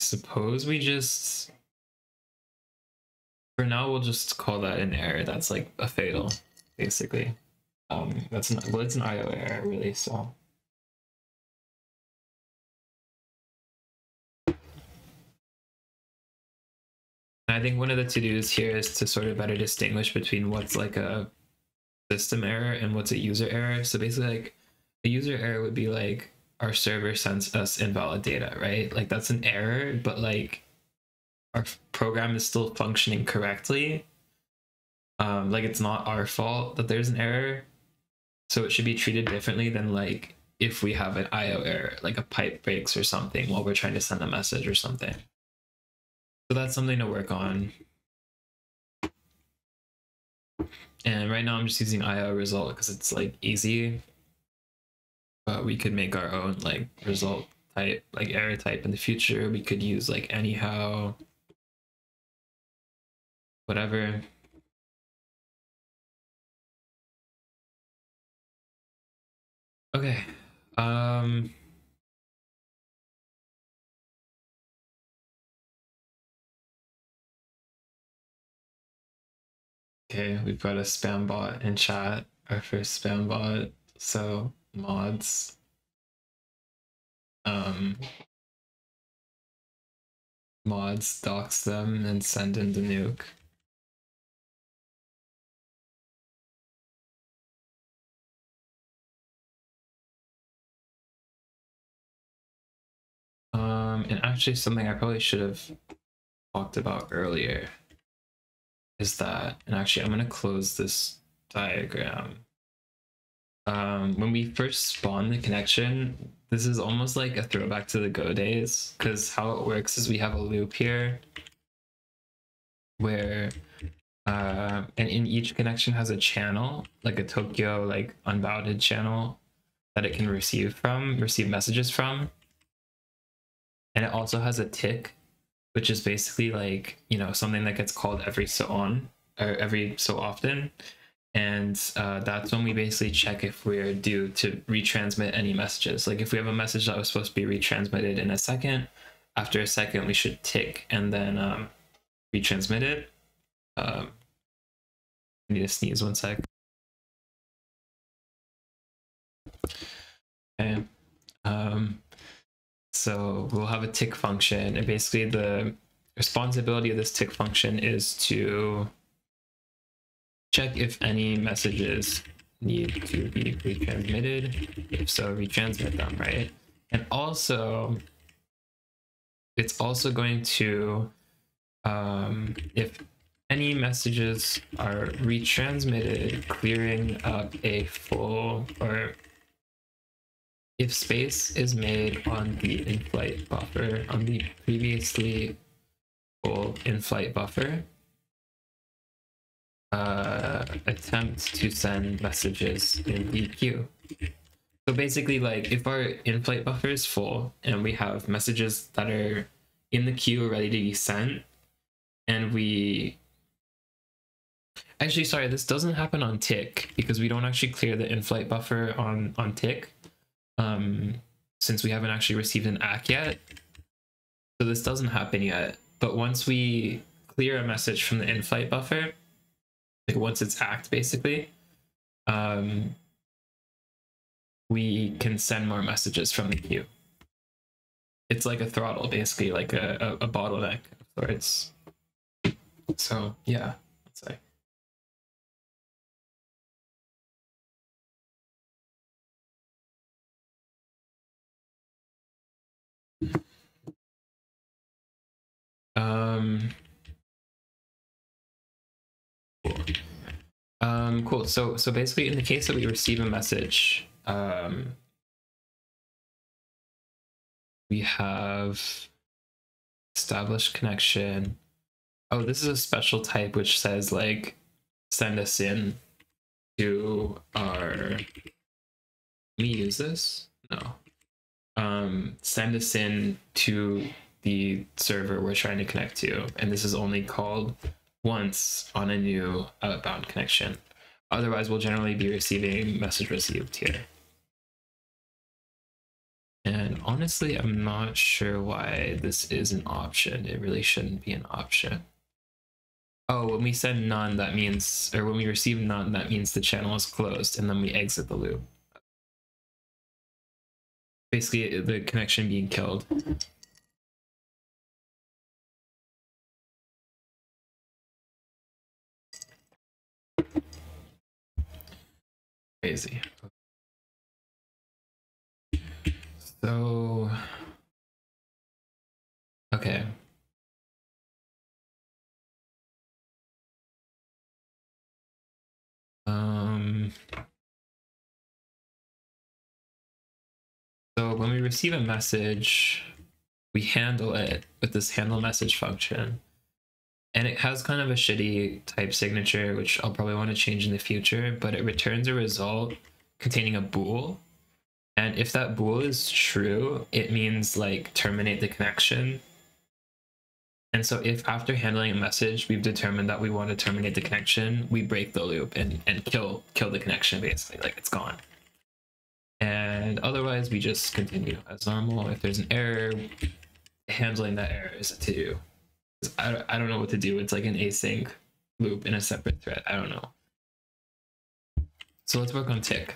Suppose we just For now, we'll just call that an error. That's like a fatal, basically. That's not, well, it's an IO error, really, so. I think one of the to-dos here is to sort of better distinguish between what's like a system error and what's a user error. So basically, like, a user error would be like, our server sends us invalid data, right? Like, that's an error, but like, our program is still functioning correctly. Like, it's not our fault that there's an error. So it should be treated differently than like, if we have an IO error, like a pipe breaks or something while we're trying to send a message or something. So that's something to work on. And right now I'm just using IO result because it's like easy. But we could make our own like result type, like error type in the future. We could use like anyhow, whatever. Okay. Okay, we've got a spam bot in chat, our first spam bot. So mods. Mods dox them and send in the nuke. And actually something I probably should have talked about earlier is that, and actually I'm going to close this diagram. When we first spawn the connection, this is almost like a throwback to the Go days, because how it works is we have a loop here where and in each connection has a channel, like a Tokio like unbounded channel that it can receive messages from. And it also has a tick, which is basically like, you know, something that gets called every so on or every so often. And that's when we basically check if we're due to retransmit any messages. Like if we have a message that was supposed to be retransmitted in a second, after a second we should tick and then retransmit it. I need to sneeze one sec. Okay. So we'll have a tick function, and basically the responsibility of this tick function is to check if any messages need to be retransmitted. If so, retransmit them, right? And also, it's also going to, if any messages are retransmitted, clearing up a full, or if space is made on the in-flight buffer, on the previously full in-flight buffer, attempt to send messages in the queue. So basically, like, if our in-flight buffer is full and we have messages that are in the queue ready to be sent, and we... Actually, sorry, this doesn't happen on tick, because we don't actually clear the in-flight buffer on tick. Since we haven't actually received an ACK yet, so this doesn't happen yet. But once we clear a message from the in-flight buffer, like once it's ACKed basically, we can send more messages from the queue. It's like a throttle, basically, like a bottleneck of sorts. So yeah, let's say. Cool. So basically, in the case that we receive a message, we have established connection. Oh, this is a special type which says like send us in to our. Let me use this. No. Send us in to the server we're trying to connect to, and this is only called once on a new outbound connection. Otherwise, we'll generally be receiving message received here. And honestly, I'm not sure why this is an option. It really shouldn't be an option. Oh, when we send none, that means, or when we receive none, that means the channel is closed, and then we exit the loop. Basically, the connection being killed. Crazy. So, okay. So when we receive a message, we handle it with this handle message function, and it has kind of a shitty type signature, which I'll probably want to change in the future, but it returns a result containing a bool. And if that bool is true, it means like terminate the connection. And so if after handling a message, we've determined that we want to terminate the connection, we break the loop and kill the connection, basically, like it's gone. And otherwise we just continue as normal. If there's an error, handling that error is a to-do. I don't know what to do. It's like an async loop in a separate thread. I don't know. So let's work on tick.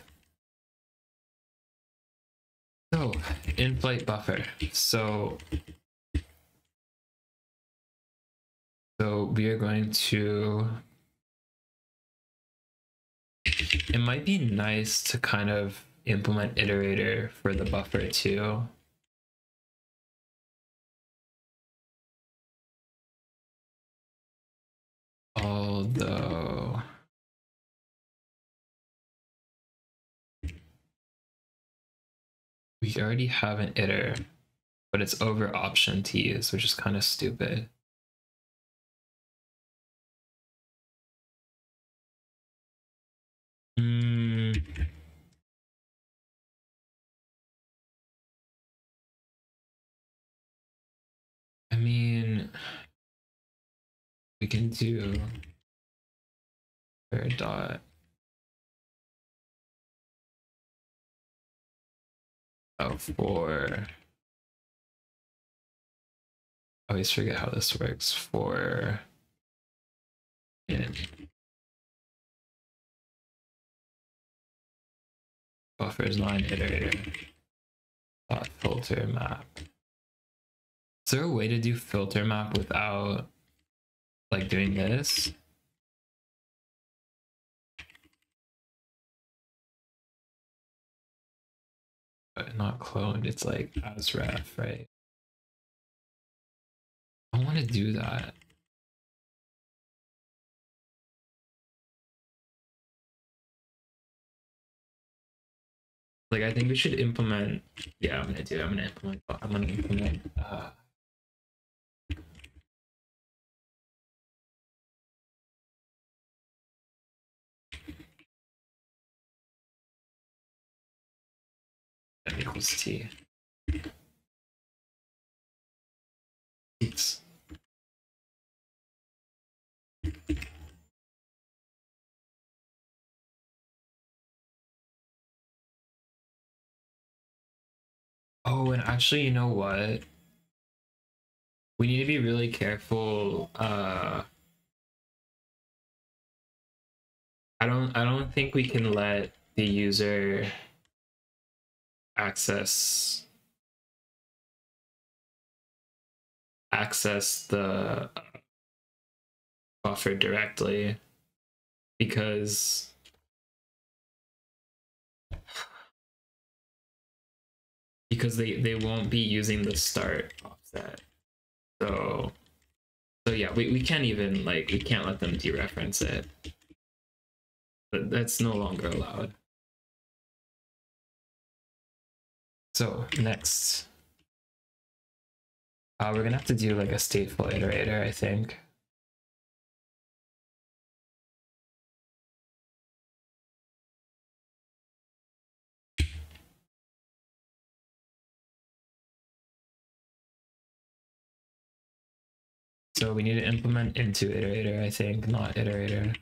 So in-flight buffer. So we are going to, it might be nice to kind of implement iterator for the buffer too. Although, we already have an iter, but it's over option T's, which is kind of stupid. I mean, we can do a dot. Oh, for, I always forget how this works. For in buffers line iterator dot filter map. Is there a way to do filter map without like doing this? But not cloned, it's like as ref, right? I want to do that. Like I think we should implement, yeah, I'm gonna implement equals T. It's oh, and actually, you know what? We need to be really careful. I don't think we can let the user access the buffer directly, because they won't be using the start offset. So yeah, we can't even, like, we can't let them dereference it. But that's no longer allowed. So next, we're gonna have to do like a stateful iterator, I think. So we need to implement into iterator, I think, not iterator.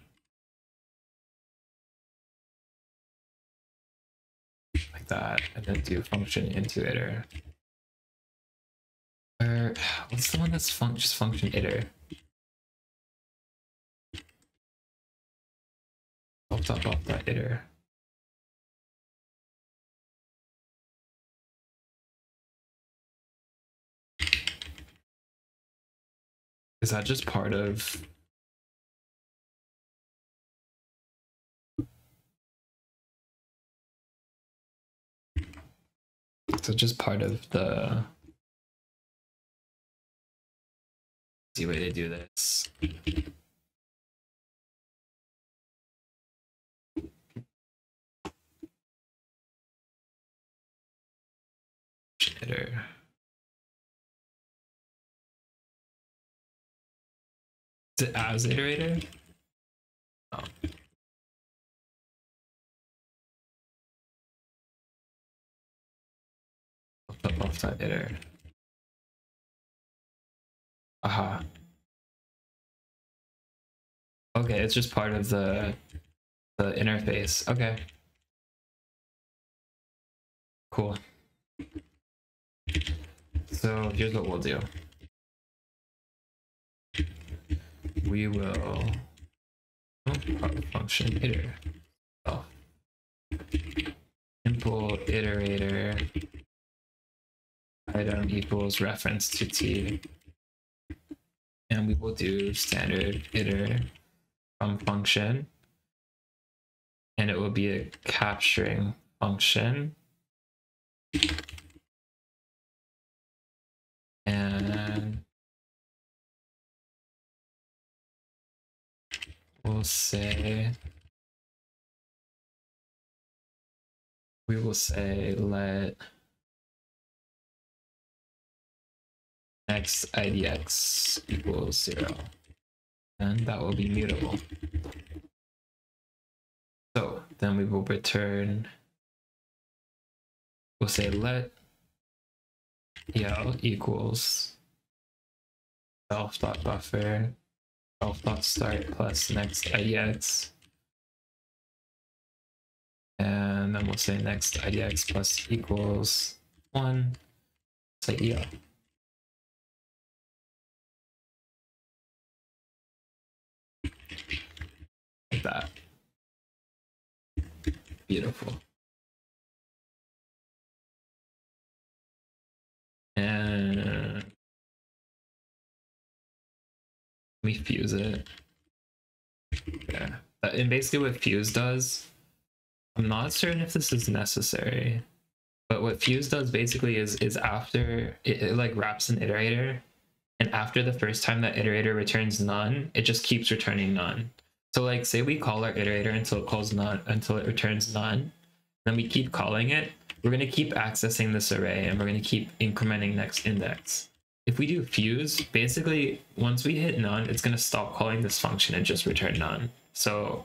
Like that, and then do function into iter. Or what's the one that's just function iter? top off that iter. Is that just part of? So just part of the easy way to do this. Iter. Is it as iterator? Oh. Off that iter. Aha. Okay, it's just part of the interface. Okay. Cool. So here's what we'll do. We will function iter. Oh. Simple iterator item equals reference to t, and we will do standard iter from function, and it will be a capturing function, and we'll say, let x idx equals 0, and that will be mutable. So then we will return, we'll say let el equals self.buffer self.start plus next idx, and then we'll say next idx plus equals 1, say el. Like that. Beautiful. And let me fuse it. Yeah. And basically what fuse does, I'm not certain if this is necessary, but what fuse does basically is after it like wraps an iterator, and after the first time that iterator returns none, it just keeps returning none. So like say we call our iterator until it calls none, until it returns none, then we keep calling it, we're going to keep accessing this array and we're going to keep incrementing next index. If we do fuse, basically once we hit none, it's going to stop calling this function and just return none. So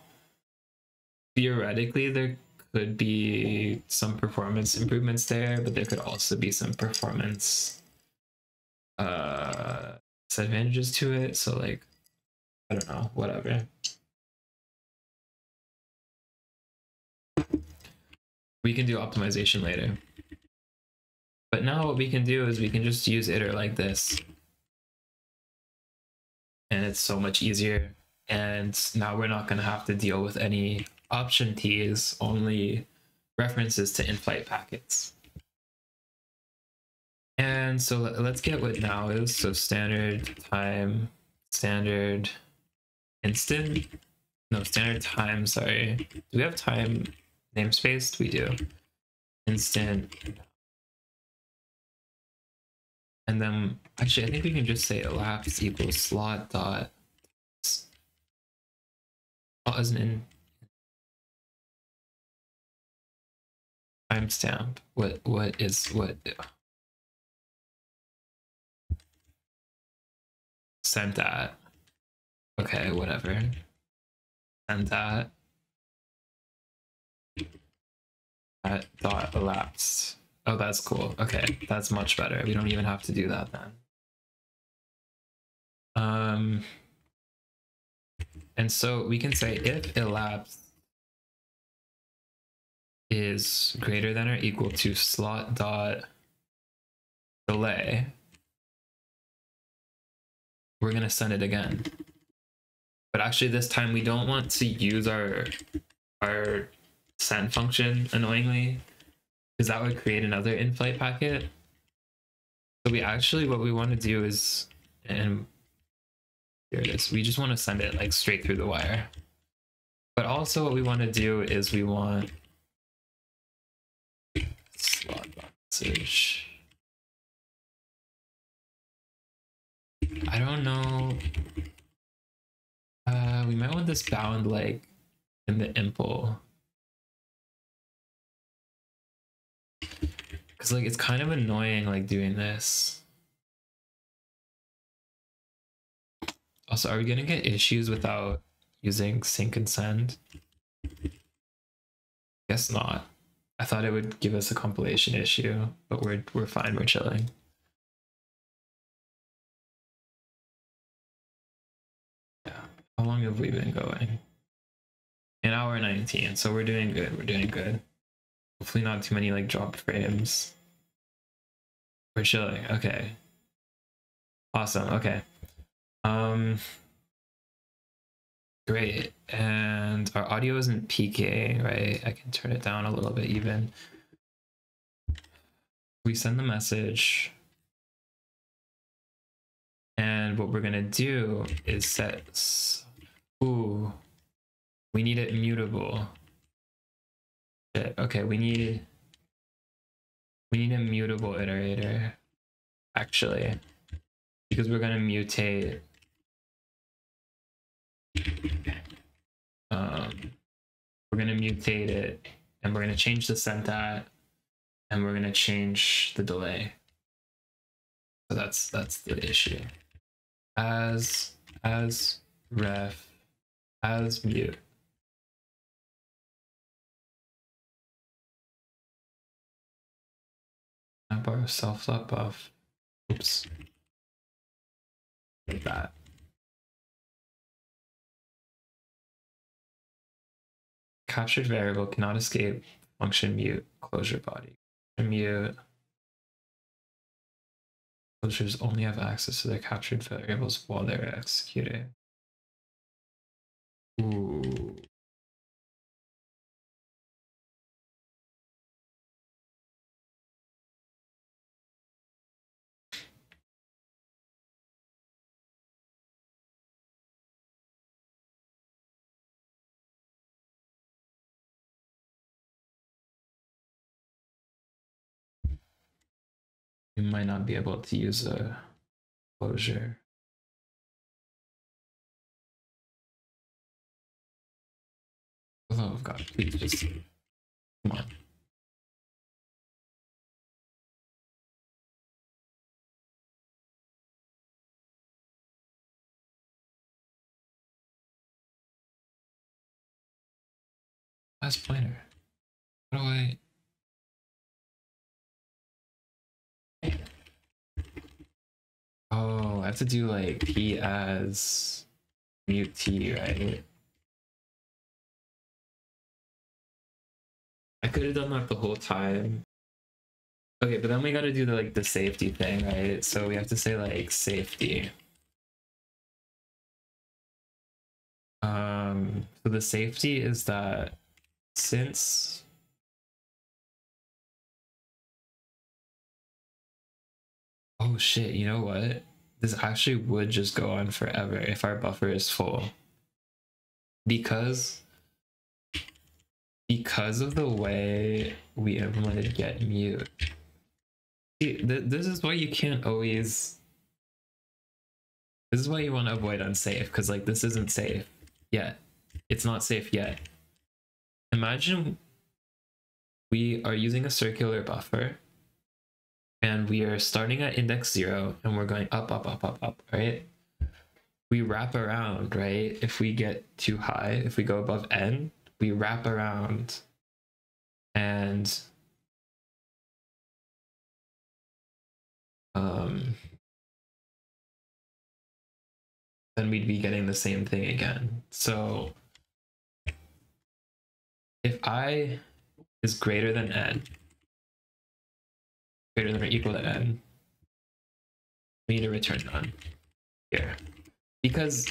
theoretically there could be some performance improvements there, but there could also be some performance disadvantages to it. So like, I don't know, whatever. We can do optimization later. But now what we can do is we can just use iter like this. And it's so much easier. And now we're not going to have to deal with any option keys, only references to in-flight packets. And so let's get what now is. So standard time, standard instant. No, standard time, sorry. Do we have time namespaced? We do. Instant. And then, actually, I think we can just say elapsed equals slot dot. Oh, isn't in. Timestamp. What is what? Send that. Okay, whatever. Send that. At dot elapsed. Oh, that's cool. Okay, that's much better. We don't even have to do that then. And so we can say if elapsed is greater than or equal to slot dot delay, we're gonna send it again. But actually this time we don't want to use our our send function annoyingly, because that would create another in-flight packet. So we actually, what we want to do is, and here it is, we just want to send it like straight through the wire. But also what we want to do is we want slot message. I don't know. We might want this bound like in the impl, because like it's kind of annoying like doing this. Also, are we gonna get issues without using sync and send? Guess not. I thought it would give us a compilation issue, but we're fine. We're chilling. How long have we been going? An hour 19, so we're doing good, we're doing good. Hopefully not too many like dropped frames. We're chilling, okay. Awesome, okay. Great, and our audio isn't PK, right? I can turn it down a little bit even. We send the message. And what we're gonna do is set, ooh, we need it mutable. Okay, we need a mutable iterator, actually, because we're gonna mutate it, and we're gonna change the sent at, and we're gonna change the delay. So that's the issue. As ref, as mute. Map our self flop buff. Oops. Like that. Captured variable cannot escape function mute closure body. Mute. Closures only have access to their captured variables while they're executing. Ooh. We might not be able to use a closure. Oh love God, please just come on. Last pointer. How do I? Oh, I have to do like P as mute T, right? I could have done that the whole time. Okay, but then we gotta do the like the safety thing, right? So we have to say like safety. So the safety is that since oh shit, you know what? This actually would just go on forever if our buffer is full. Because of the way we implemented get mute. See, this is why you can't always... This is why you want to avoid unsafe, because like this isn't safe yet. It's not safe yet. Imagine we are using a circular buffer. And we are starting at index 0, and we're going up, up, up, up, up, right? We wrap around, right? If we get too high, if we go above n, we wrap around. And then we'd be getting the same thing again. So if I is greater than n, greater than or equal to n, we need to return none here, because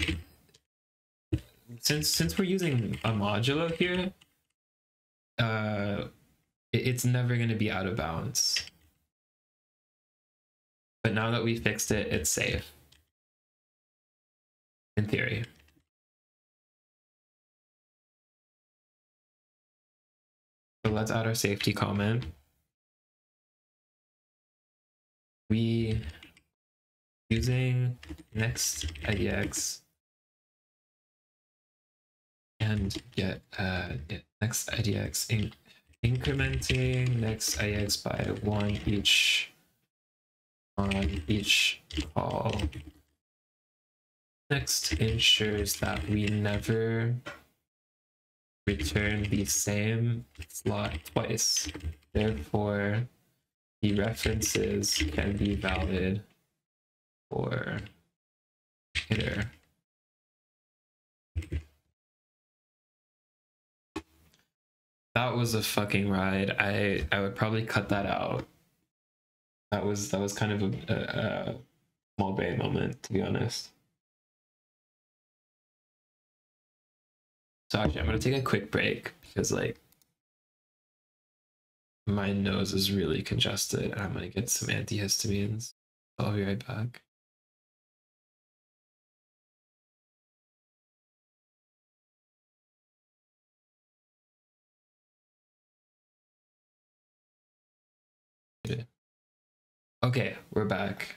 since we're using a modulo here, it's never going to be out of bounds. But now that we fixed it, it's safe. In theory. So let's add our safety comment. We using next IDX and get next IDX incrementing next IDX by one each on each call. Next ensures that we never return the same slot twice. Therefore, the references can be valid for hitter. That was a fucking ride. I would probably cut that out. That was kind of a small brain moment, to be honest. So actually, I'm gonna take a quick break because like my nose is really congested and I'm gonna get some antihistamines. I'll be right back. Okay, we're back.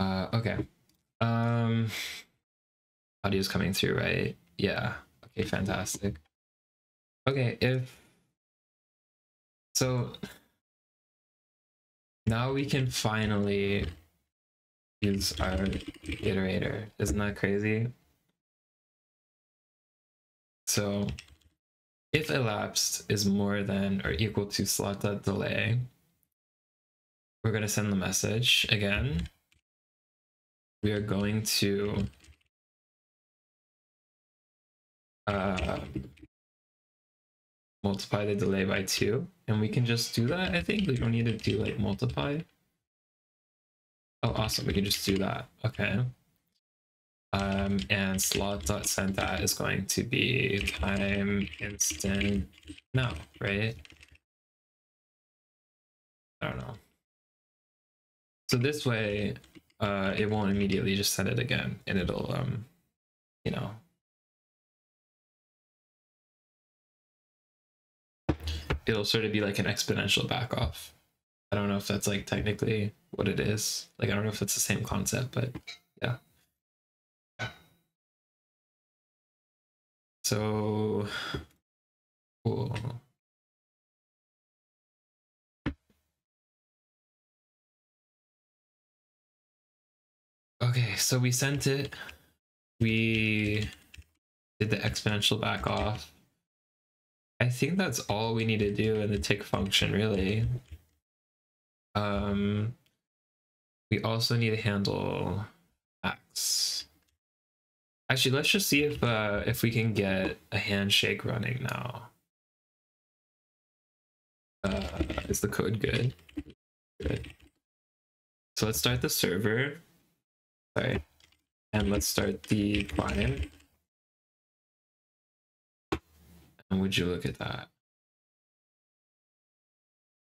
Okay. Audio's coming through, right? Yeah. Okay, fantastic. Okay, so now we can finally use our iterator. Isn't that crazy? So if elapsed is more than or equal to slot.delay, we're gonna send the message again. We are going to multiply the delay by 2, and we can just do that. I think we don't need to do like multiply. Oh, awesome, we can just do that. Okay, and slot.send that is going to be time instant now, right? I don't know. So this way it won't immediately just send it again, and it'll you know, it'll sort of be like an exponential back off. I don't know if that's like technically what it is. Like, I don't know if it's the same concept, but yeah. So cool. Okay, so we sent it. We did the exponential back off. I think that's all we need to do in the tick function, really. We also need to handle max. Actually, let's just see if we can get a handshake running now. Is the code good? Good. So let's start the server. Sorry. And let's start the client. And would you look at that?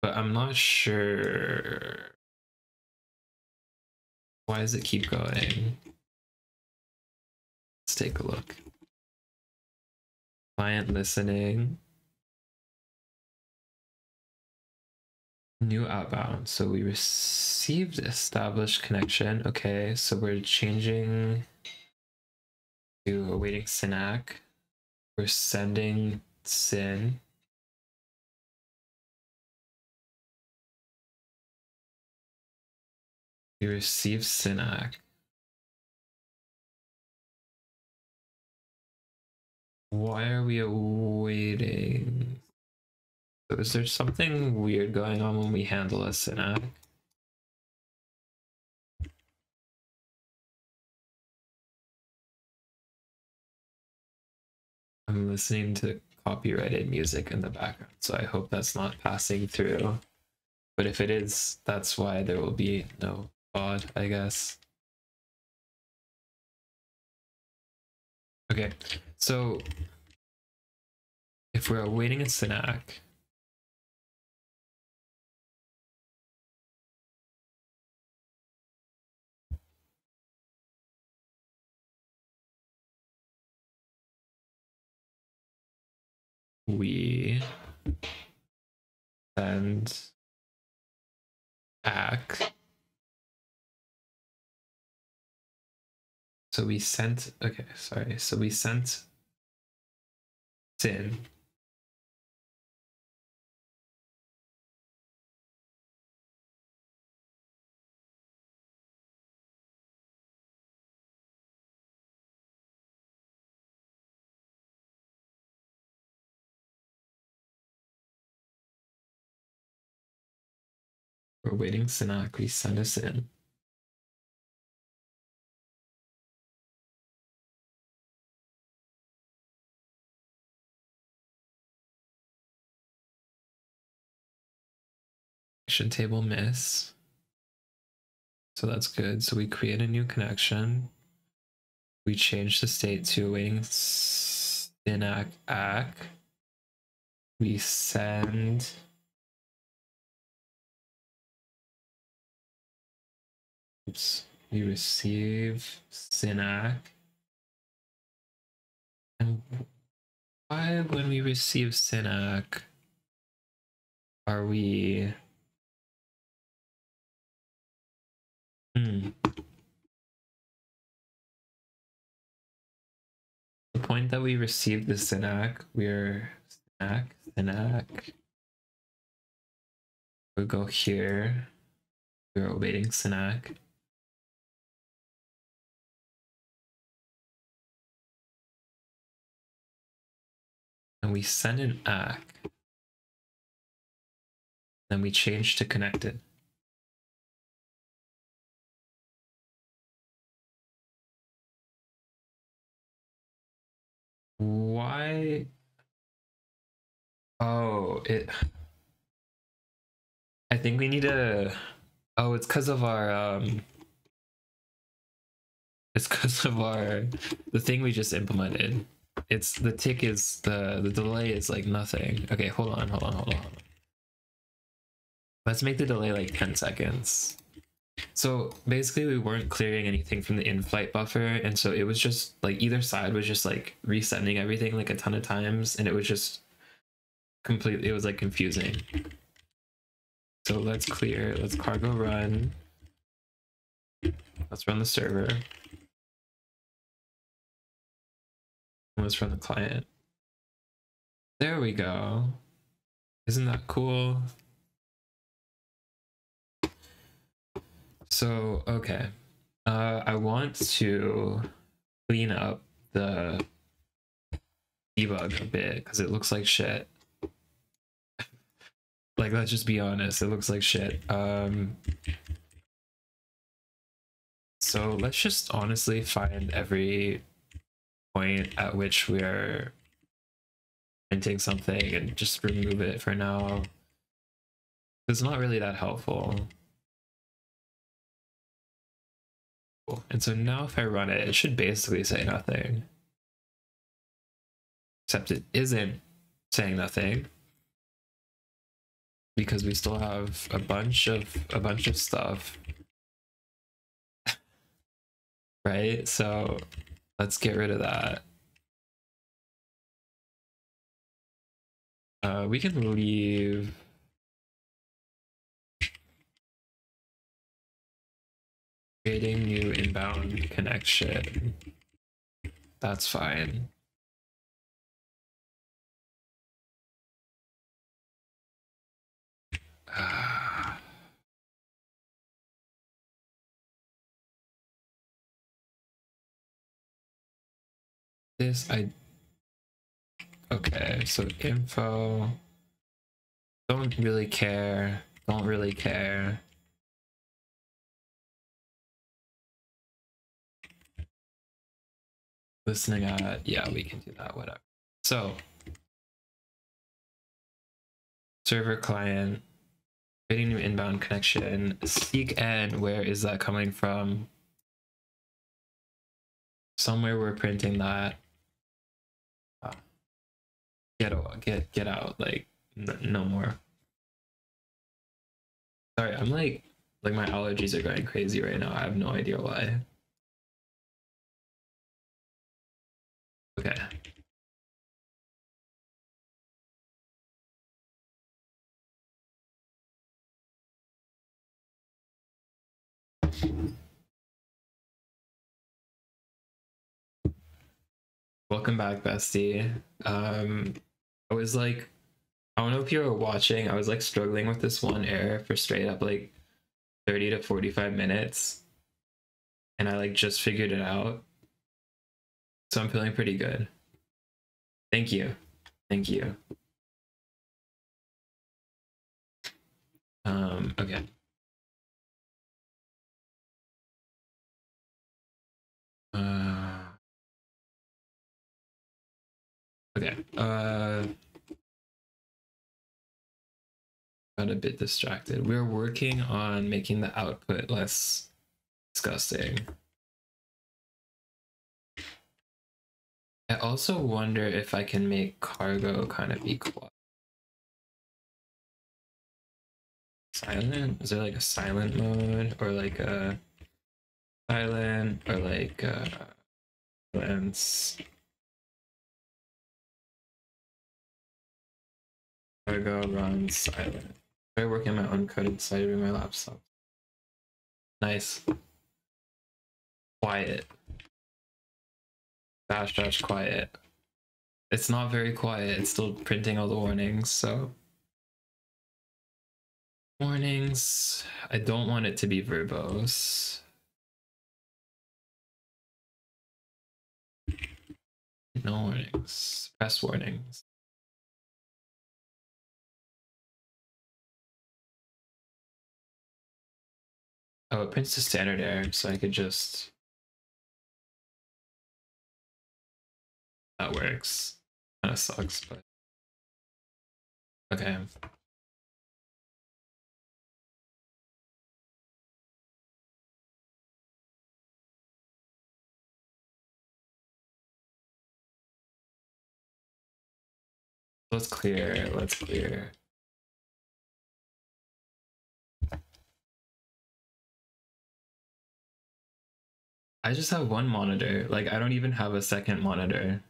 But I'm not sure. Why does it keep going? Let's take a look. Client listening. New outbound. So we received established connection. Okay, so we're changing to awaiting SYNAC. We're sending SYN. We receive SYNAC. Why are we awaiting? So is there something weird going on when we handle a SYNAC? I'm listening to copyrighted music in the background, so I hope that's not passing through. But if it is, that's why there will be no VOD, I guess. Okay, So if we're awaiting a snack, we send back. So we sent, okay, sorry. So we sent sin. We're waiting Sinak, we send us in. Action table miss. So that's good. So we create a new connection. We change the state to awaiting Sinak ACK. We send we receive Synac. And why, when we receive Synac, are we the point that we received the Synac, we're Synac. We'll go here. We're awaiting Synac. And we send an ACK. Then we change to connected. Why? Oh, it. I think we need to. Oh, it's because of our. It's because of our. The thing we just implemented. It's the tick is the delay is like nothing. Okay, hold on. Let's make the delay like 10 seconds. So basically we weren't clearing anything from the in-flight buffer, and so it was just like either side was just like resending everything like a ton of times, and it was just completely, it was like confusing. So let's clear, let's cargo run. Let's run the server. Was from the client. There we go. Isn't that cool? So, okay. I want to clean up the debug a bit because it looks like shit. Like, let's just be honest, it looks like shit. So let's just honestly find every point at which we are printing something and just remove it for now. It's not really that helpful. Cool. And so now if I run it, it should basically say nothing. Except it isn't saying nothing because we still have a bunch of stuff. Right? So let's get rid of that. We can leave. Creating new inbound connection. That's fine. Okay, so info, don't really care. Listening at, yeah, we can do that, whatever. So, server client, creating new inbound connection, seek n, where is that coming from? Somewhere we're printing that. get out, like no more. Sorry, I'm like my allergies are going crazy right now. I have no idea why. Okay. Welcome back, bestie. I was like, I don't know if you were watching, I was like struggling with this one error for straight up like 30 to 45 minutes, and I like just figured it out, so I'm feeling pretty good. Thank you, thank you. Okay. Okay, got a bit distracted. We're working on making the output less disgusting. I also wonder if I can make cargo kind of be quiet. Silent? Is there like a silent mode, or like a silent, or like silence? Cargo run silent. I work on my uncoded side of my laptop. Nice. Quiet. Dash dash quiet. It's not very quiet. It's still printing all the warnings, so. Warnings. I don't want it to be verbose. No warnings. Press warnings. Oh, it prints the standard error, so I could just... That works. Kind of sucks, but... Okay. Let's clear, let's clear. I just have one monitor. Like, I don't even have a second monitor.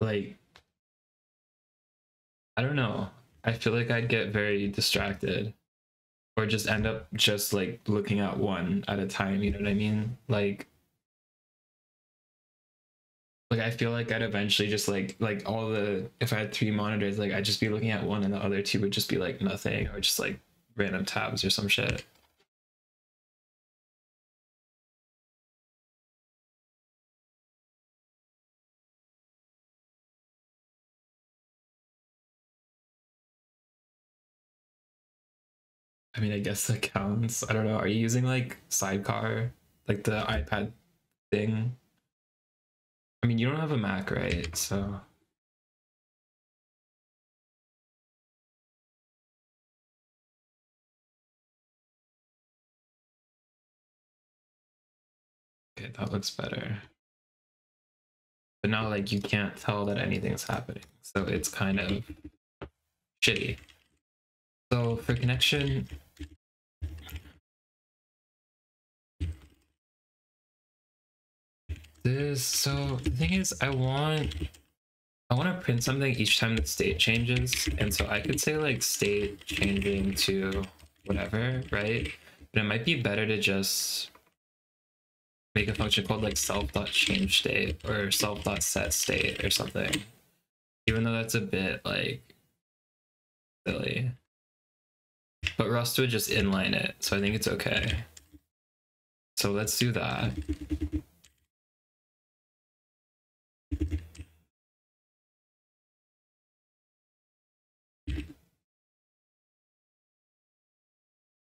Like, I don't know. I feel like I'd get very distracted, or just end up just like looking at one at a time. You know what I mean? Like I feel like I'd eventually just like all the, if I had three monitors, like I'd just be looking at one and the other two would just be like nothing, or just like random tabs or some shit. I mean, I guess that counts. I don't know. Are you using like Sidecar, like the iPad thing? I mean, you don't have a Mac, right? So. Okay, that looks better. But now, like, you can't tell that anything's happening. So it's kind of shitty. So for connection, this, so the thing is, I want to print something each time the state changes, and so I could say like state changing to whatever, right? But it might be better to just make a function called like self.changeState or self.setState or something, even though that's a bit like silly. But Rust would just inline it, so I think it's okay. So let's do that.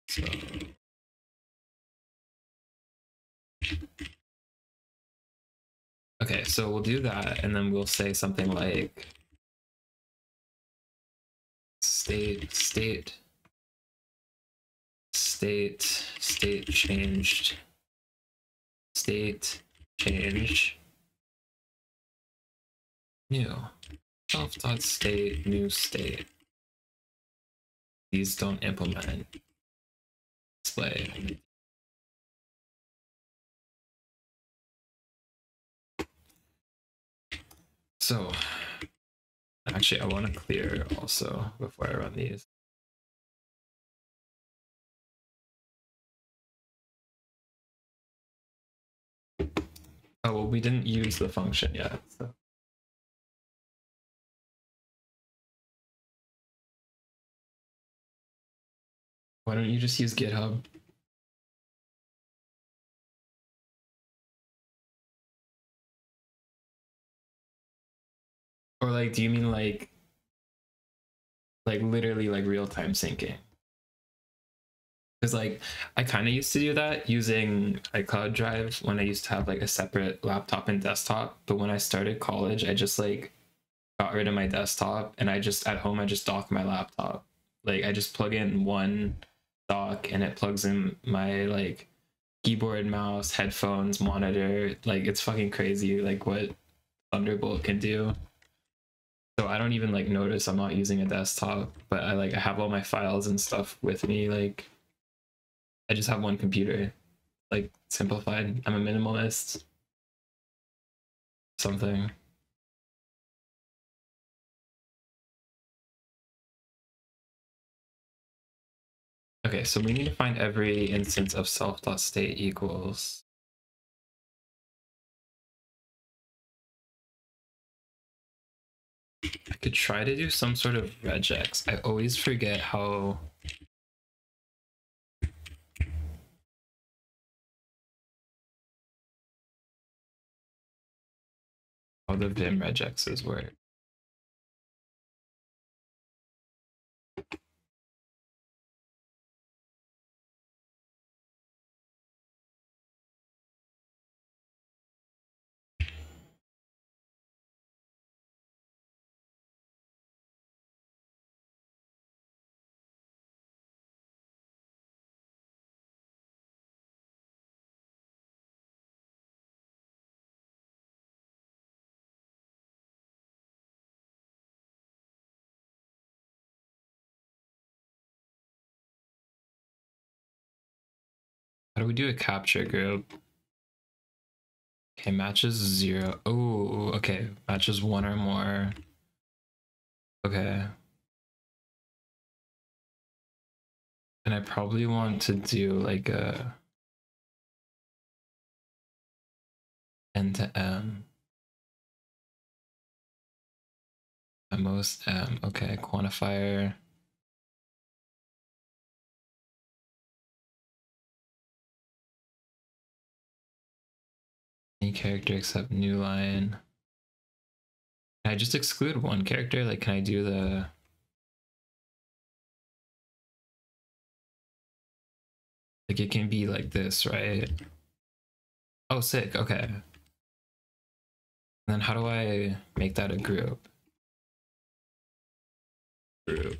So. Okay, so we'll do that, and then we'll say something like state change new. self.state, new state. These don't implement display. So actually I want to clear also before I run these. Oh, well, we didn't use the function yet, so. Why don't you just use GitHub? Or like, do you mean like literally like real-time syncing? Because like I kind of used to do that using iCloud Drive when I used to have like a separate laptop and desktop. But when I started college, I just like got rid of my desktop and I just at home I just dock my laptop. Like I just plug in one dock and it plugs in my like keyboard, mouse, headphones, monitor. Like it's fucking crazy like what Thunderbolt can do. So I don't even like notice I'm not using a desktop, but I have all my files and stuff with me. Like I just have one computer, like simplified. I'm a minimalist. Something. Okay, so we need to find every instance of self.state equals. I could try to do some sort of regex. I always forget how. The Vim regexes work. We do a capture group. Okay, matches 0. Oh, okay, matches 1 or more. Okay. And I probably want to do like a N to M. At most M. Okay, quantifier. Any character except new line. Can I just exclude one character? Like, can I do the... Like, it can be like this, right? Oh, sick, okay. And then how do I make that a group? Group.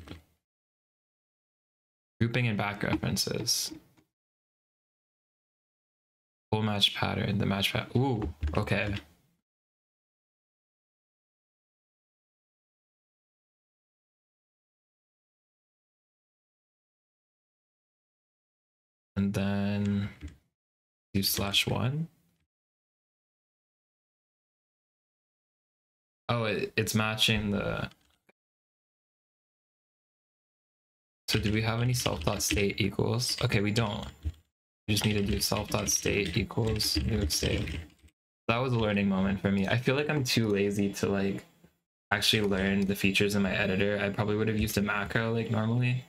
Grouping and back references. Full match pattern, the match pattern. Ooh, okay. And then do /1. Oh, it's matching the. So do we have any self.state equals? Okay, we don't. You just need to do self.state equals new state. That was a learning moment for me. I feel like I'm too lazy to like actually learn the features in my editor. I probably would have used a macro like normally.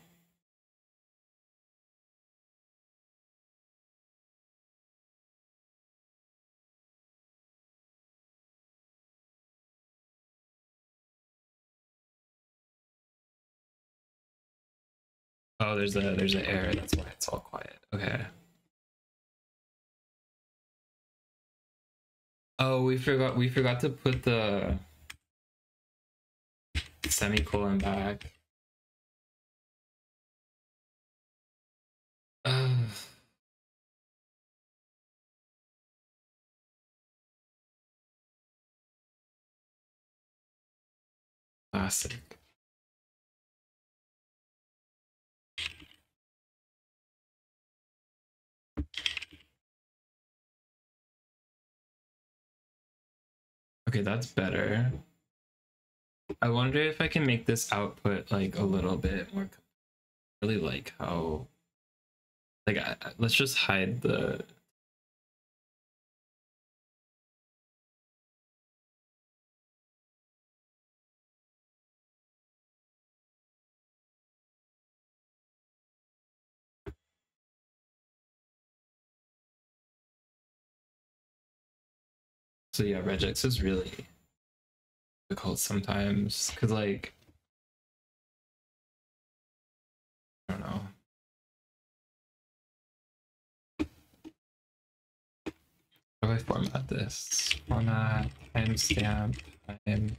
Oh, there's an error. That's why it's all quiet. Okay. Oh, we forgot to put the semicolon back. Fantastic. Okay, that's better. I wonder if I can make this output like a little bit more. I really like how, like, let's just hide the. So yeah, regex is really difficult sometimes, because like, I don't know. How do I format this? Format, timestamp, time,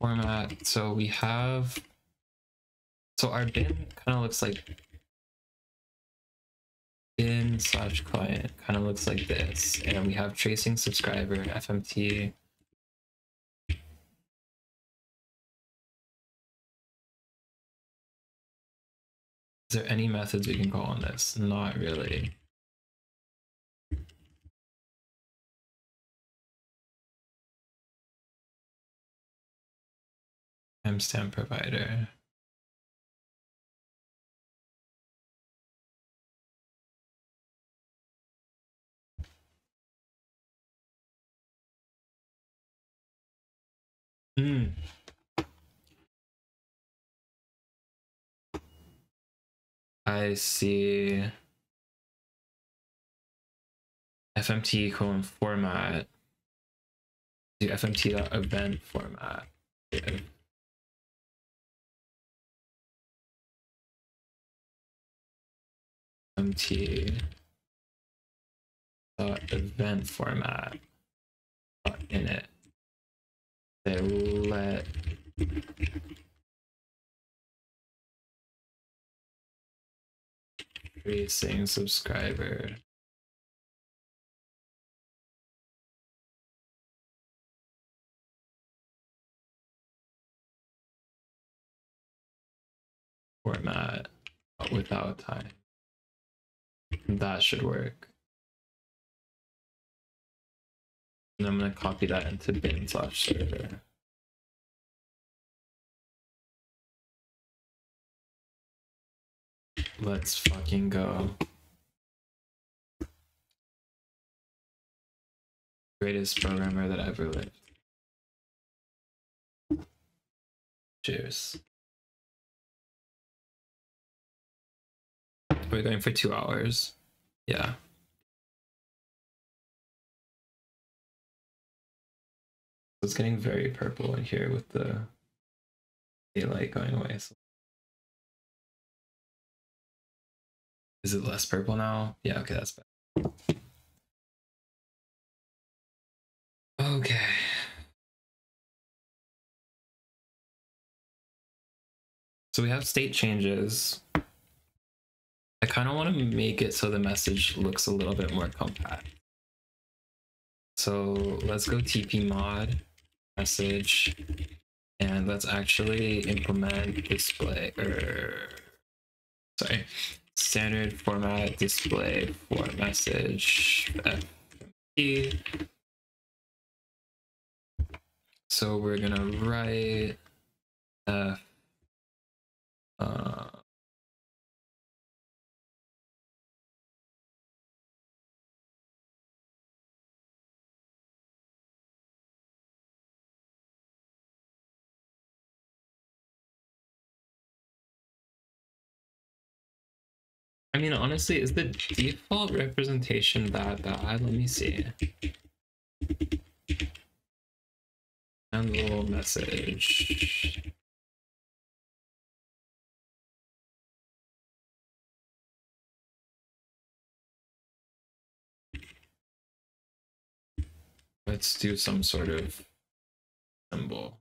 format. So we have, so our bin kind of looks like, bin/client kind of looks like this, and we have tracing subscriber fmt. Is there any methods we can call on this? Not really. Timestamp provider. I see. FMT::format. Do FMT.event format. Yeah. FMT.event format. Init. Let tracing subscriber format without time. That should work. And I'm going to copy that into bin/server. Let's fucking go. Greatest programmer that ever lived. Cheers. We're going for 2 hours. Yeah. It's getting very purple in here with the daylight going away. So is it less purple now? Yeah, okay, that's better. Okay. So we have state changes. I kind of want to make it so the message looks a little bit more compact. So let's go TPMod. Message, and let's actually implement display standard format display for message FMT. So we're gonna write I mean, honestly, is the default representation that bad? Let me see. Handle message. Let's do some sort of symbol.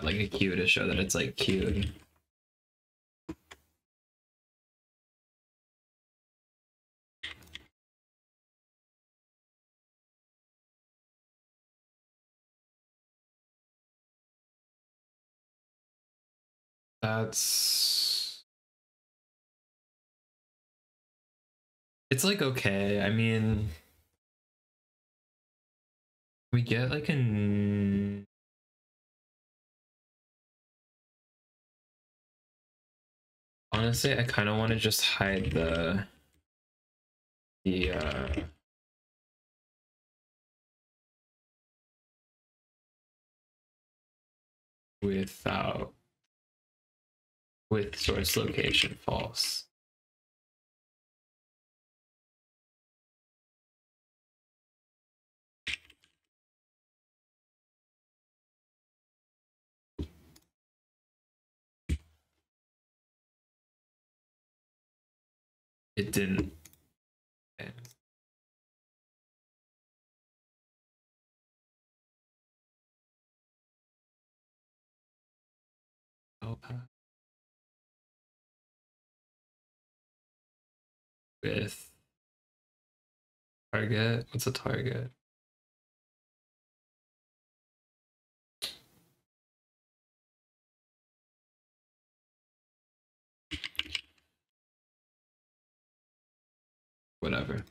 got like a queue to show that it's like queued. It's like okay. I mean, we get like an honestly, I kind of want to just hide the with source location false. It didn't. Okay. Oh, with target, what's a target? Whatever.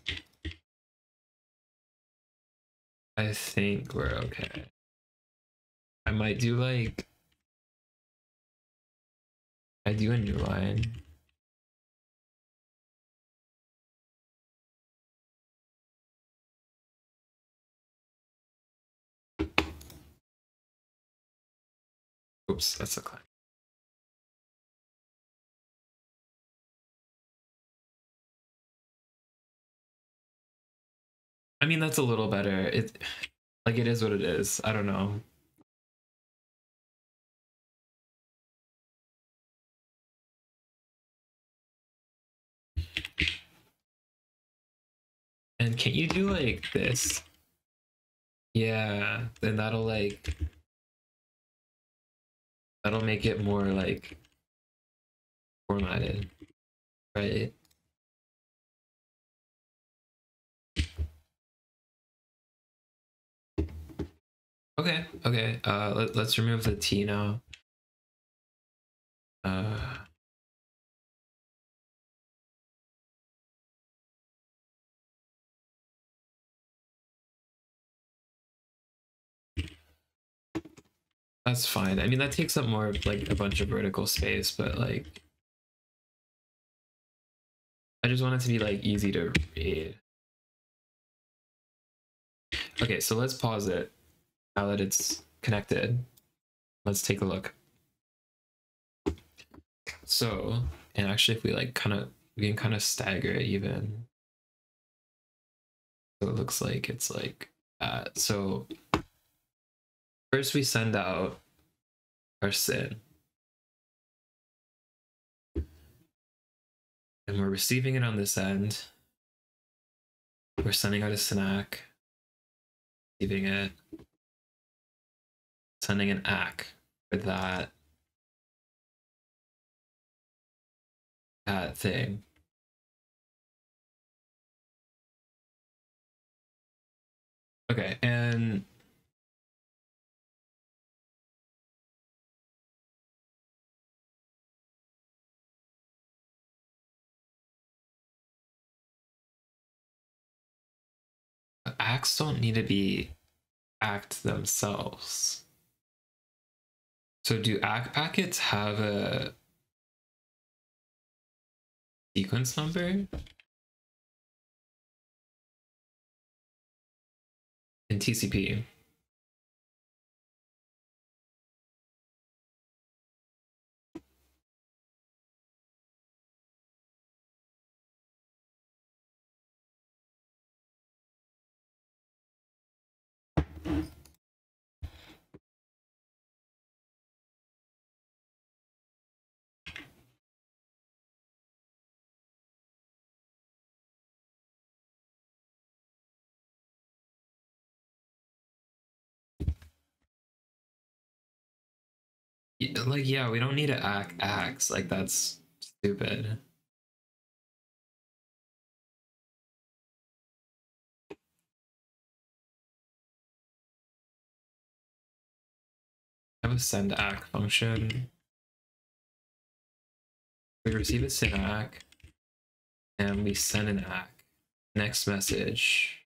I think we're okay. I might do like, I do a new line. Oops, that's a client. I mean, that's a little better. It, like, it is what it is. I don't know. And can't you do like this? Yeah, then that'll like, that'll make it more like formatted, right? Okay, okay. Let's remove the T now. That's fine. I mean, that takes up more of like a bunch of vertical space, but like, I just want it to be like easy to read. Okay, so let's pause it. Now that it's connected, let's take a look. So, and actually if we like kind of, we can kind of stagger it even. So it looks like it's like that. So first we send out our SYN. And we're receiving it on this end. We're sending out a snack, receiving it. Sending an ACK for that thing. Okay, and ACKs don't need to be ACKed themselves. So do ACK packets have a sequence number? In TCP. Like, yeah, we don't need to axe. Like, that's stupid. Have a send ACK function. We receive a send ACK and we send an ACK. Next message.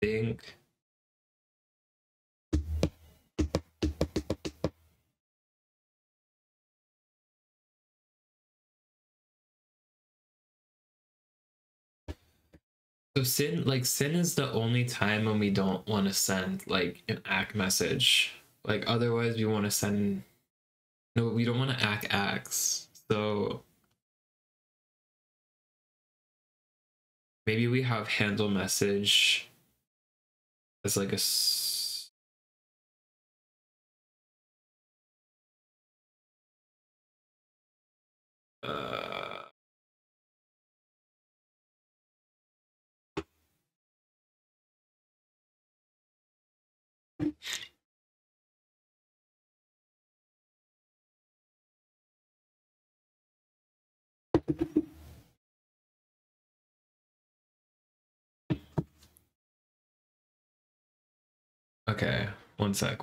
Think. So SYN is the only time when we don't want to send like an ACK message. Like otherwise we want to send, no, we don't want to ACK ACKs. So maybe we have handle message as like a okay, one sec.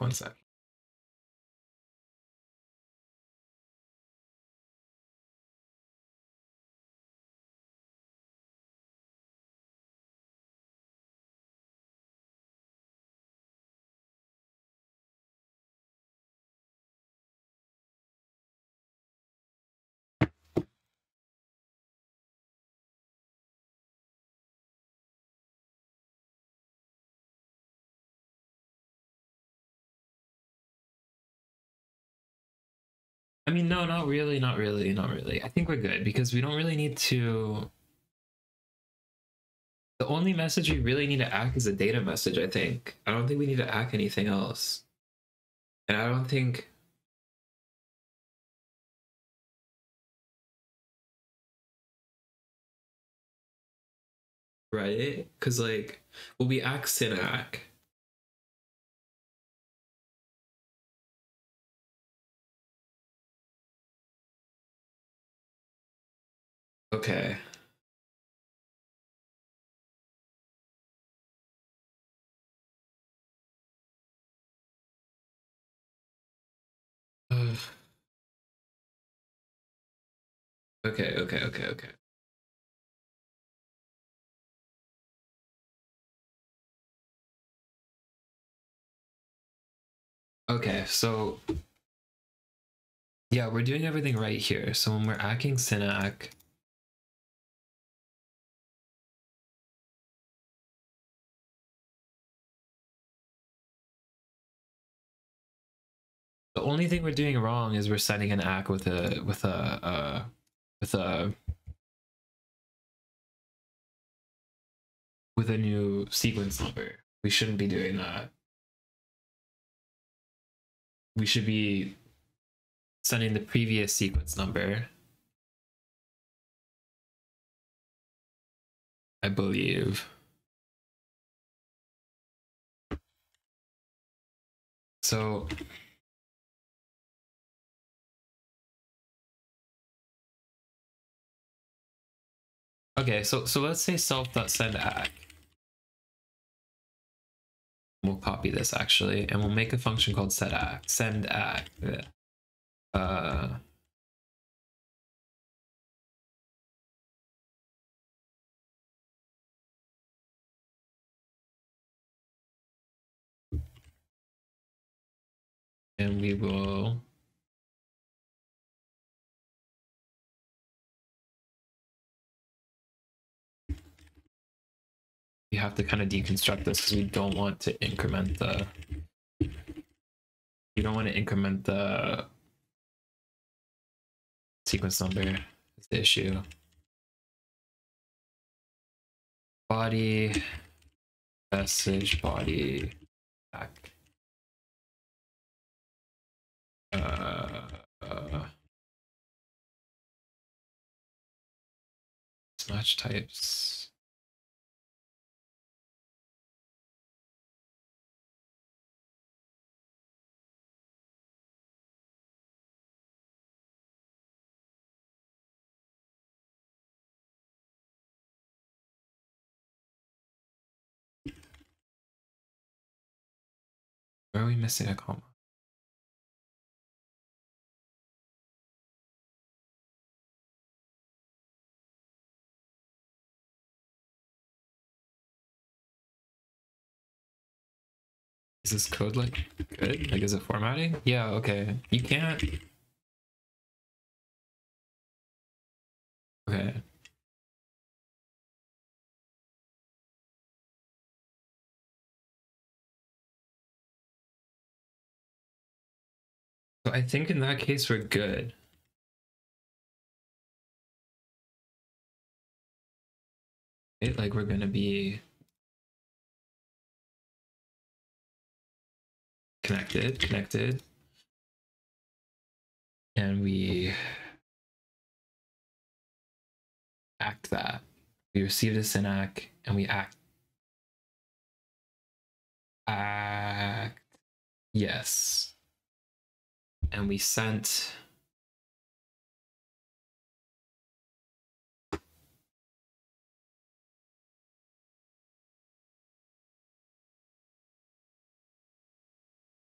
I mean, no, not really. I think we're good because we don't really need to. The only message we really need to ACK is a data message, I think. I don't think we need to ACK anything else. And I don't think. Right? Because, like, will we ACK SYN ACK? Okay. Okay. Okay, so yeah, we're doing everything right here. So when we're ACKing SYN ACK, the only thing we're doing wrong is we're sending an ACK with a new sequence number. We shouldn't be doing that. We should be sending the previous sequence number, I believe. So okay, so let's say self.send ACK. We'll copy this actually, and we'll make a function called send ACK. Send ACK. And we will. We have to kind of deconstruct this because we don't want to increment the. You don't want to increment the sequence number. Is the issue. Body message body ACK. Match types. Where are we missing a comma? Is this code like good? Like, is it formatting? Yeah, okay. You can't. Okay. So I think in that case we're good. Right? Like we're gonna be connected, and we act that. We receive a synac and we act, yes. And we sent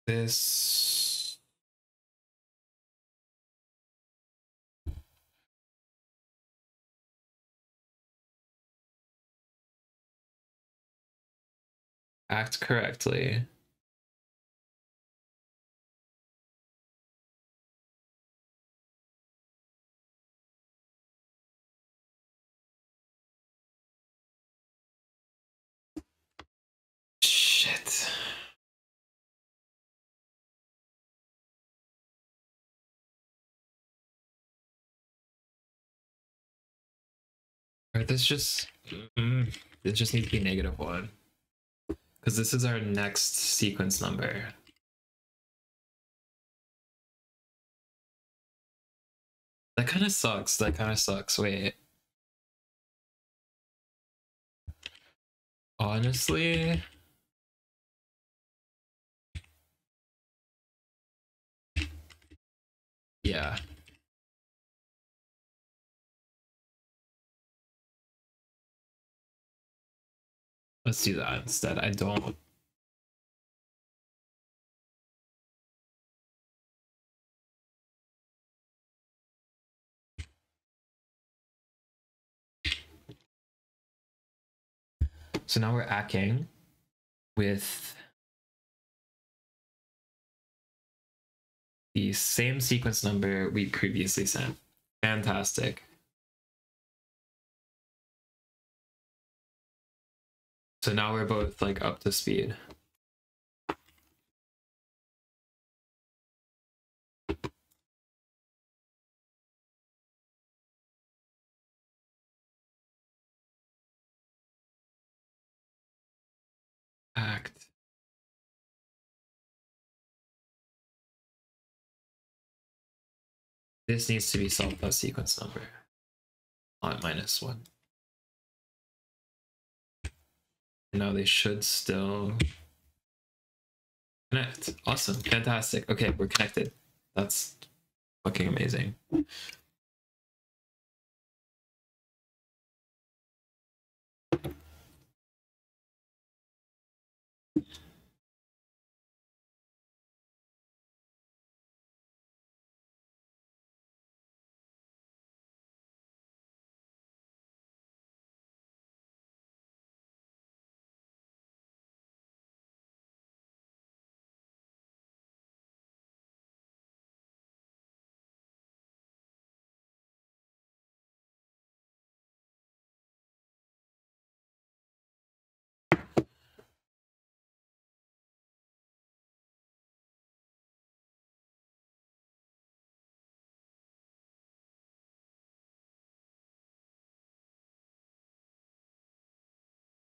this act correctly. Shit. Alright, this just it just needs to be -1. Because this is our next sequence number. That kind of sucks. That kind of sucks. Wait. Honestly, yeah. Let's do that instead. I don't. So now we're acting with the same sequence number we previously sent. Fantastic. So now we're both like up to speed. Act. This needs to be solved by sequence number on -1. Now they should still connect. Awesome. Fantastic. Okay, we're connected. That's fucking amazing.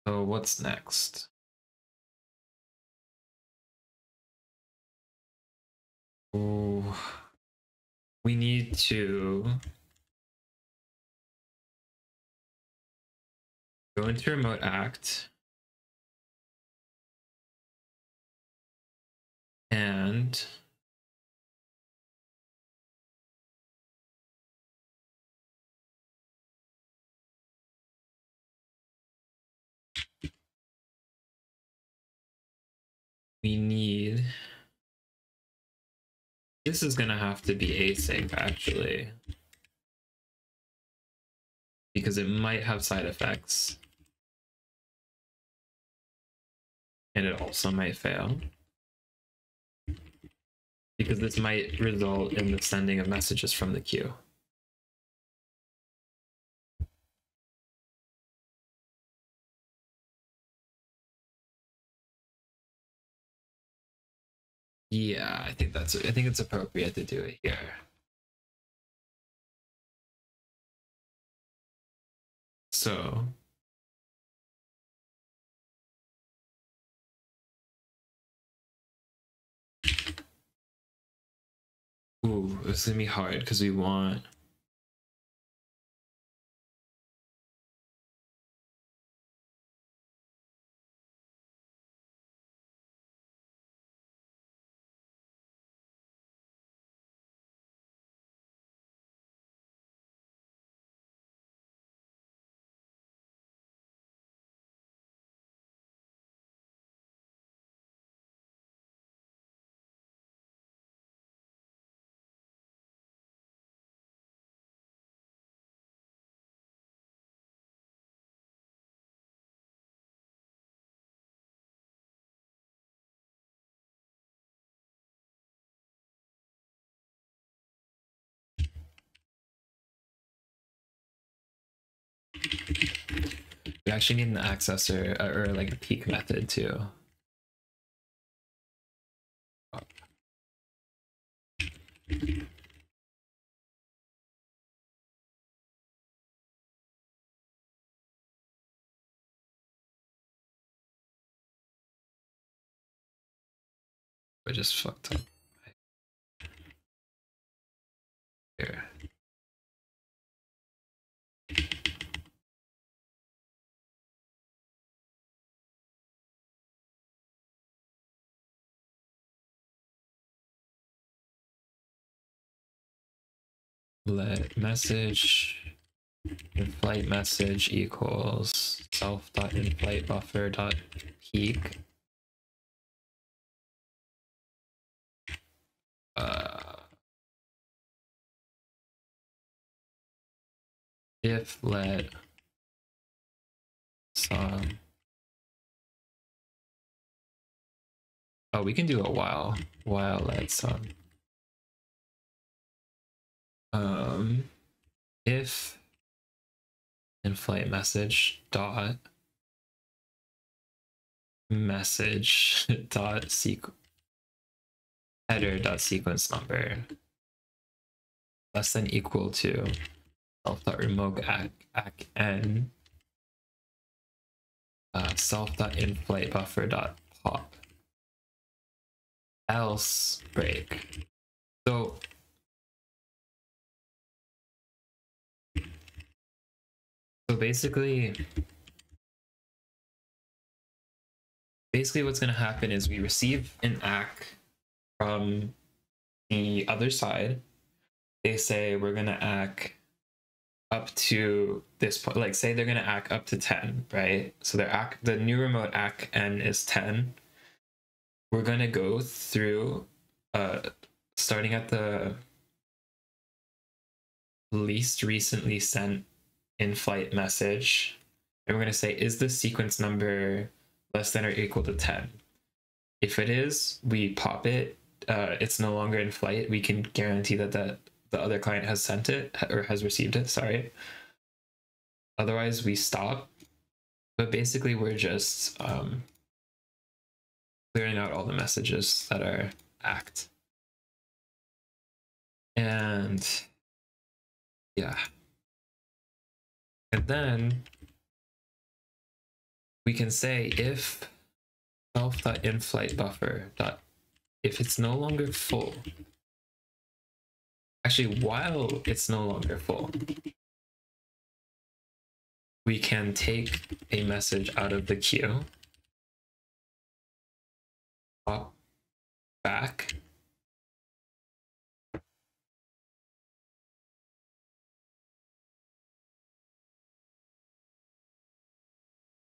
So what's next? Ooh. We need to go into remote act and we need This is gonna have to be async actually, because it might have side effects and it also might fail, because this might result in the sending of messages from the queue. Yeah, I think it's appropriate to do it here. So ooh, it's gonna be hard because we want we actually need an accessor or like a peek method too. I just fucked up here. Let message in-flight message equals self.in-flight buffer.peak. If let some. Oh, we can do a while let some. If in-flight message dot message dot header dot sequence number less than equal to self dot remote n self dot in-flight buffer dot pop, else break. So basically what's going to happen is we receive an ACK from the other side. They say we're going to ACK up to this point, like say they're going to ACK up to 10, right? So their ACK, the new remote ACK N is 10. We're going to go through starting at the least recently sent in-flight message, and we're going to say, is the sequence number less than or equal to 10? If it is, we pop it. It's no longer in flight. We can guarantee that the other client has sent it or has received it, sorry. Otherwise, we stop. But basically, we're just clearing out all the messages that are ACK. And yeah. And then we can say if self.inflight buffer dot, if it's no longer full, actually while it's no longer full, we can take a message out of the queue, pop back,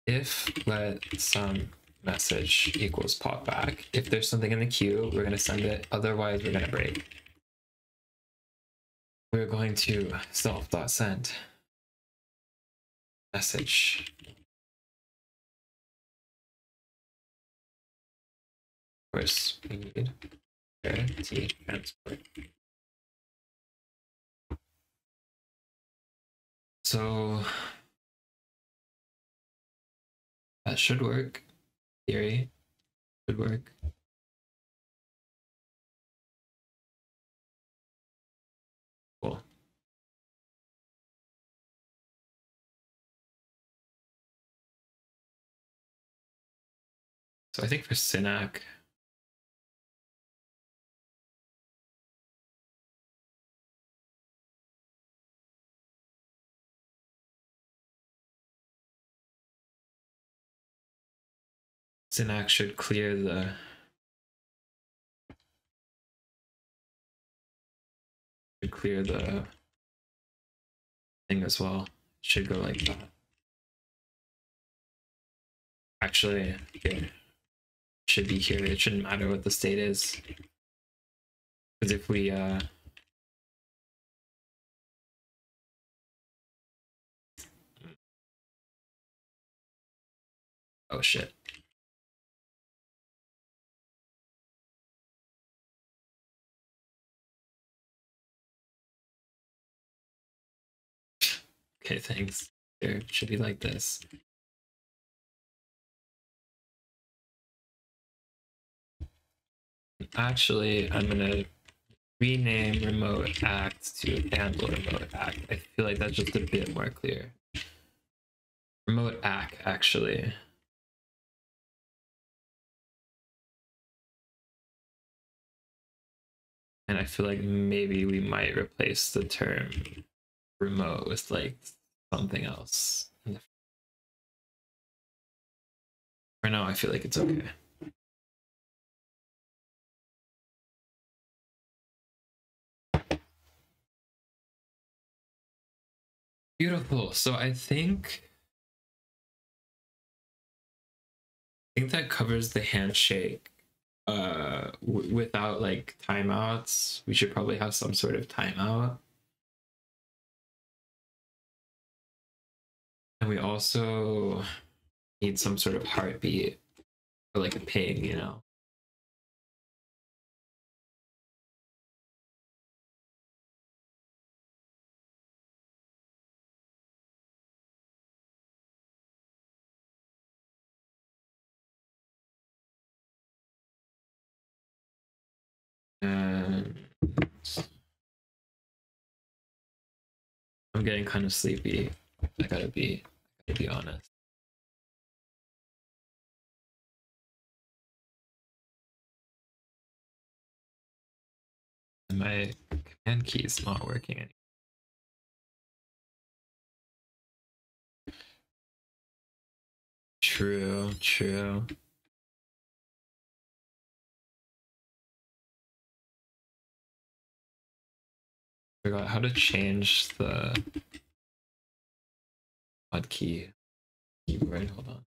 if let some message equals pop back. If there's something in the queue, we're going to send it. Otherwise, we're going to break. We're going to self.send message. Of course, we need guarantee transport. So that should work. Theory should work. Cool. So I think for Synac, Synac should clear the thing as well. Should go like that. Actually, it should be here. It shouldn't matter what the state is, because if we oh shit. Okay, thanks. There should be like this. Actually, I'm gonna rename remote act to handle remote act. I feel like that's just a bit more clear. Remote act, actually. And I feel like maybe we might replace the term remote with like something else. For now, I feel like it's okay. Beautiful. So I think that covers the handshake. Without like timeouts, we should probably have some sort of timeout. And we also need some sort of heartbeat or like a ping, you know. And I'm getting kind of sleepy. I gotta be honest. And my command key is not working anymore. True, true. Forgot how to change the mod key keyboard. Hold on.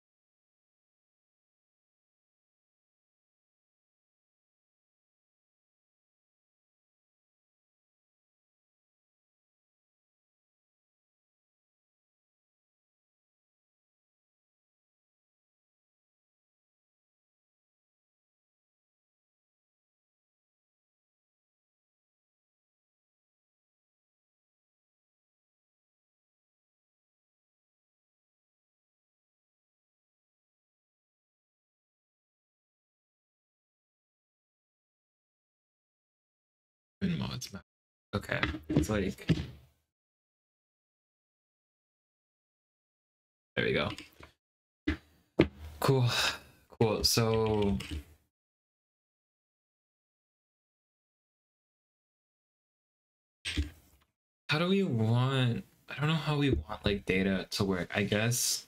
Mods map. Okay, it's like, there we go. Cool, cool. So how do we want, I don't know how we want like data to work, I guess.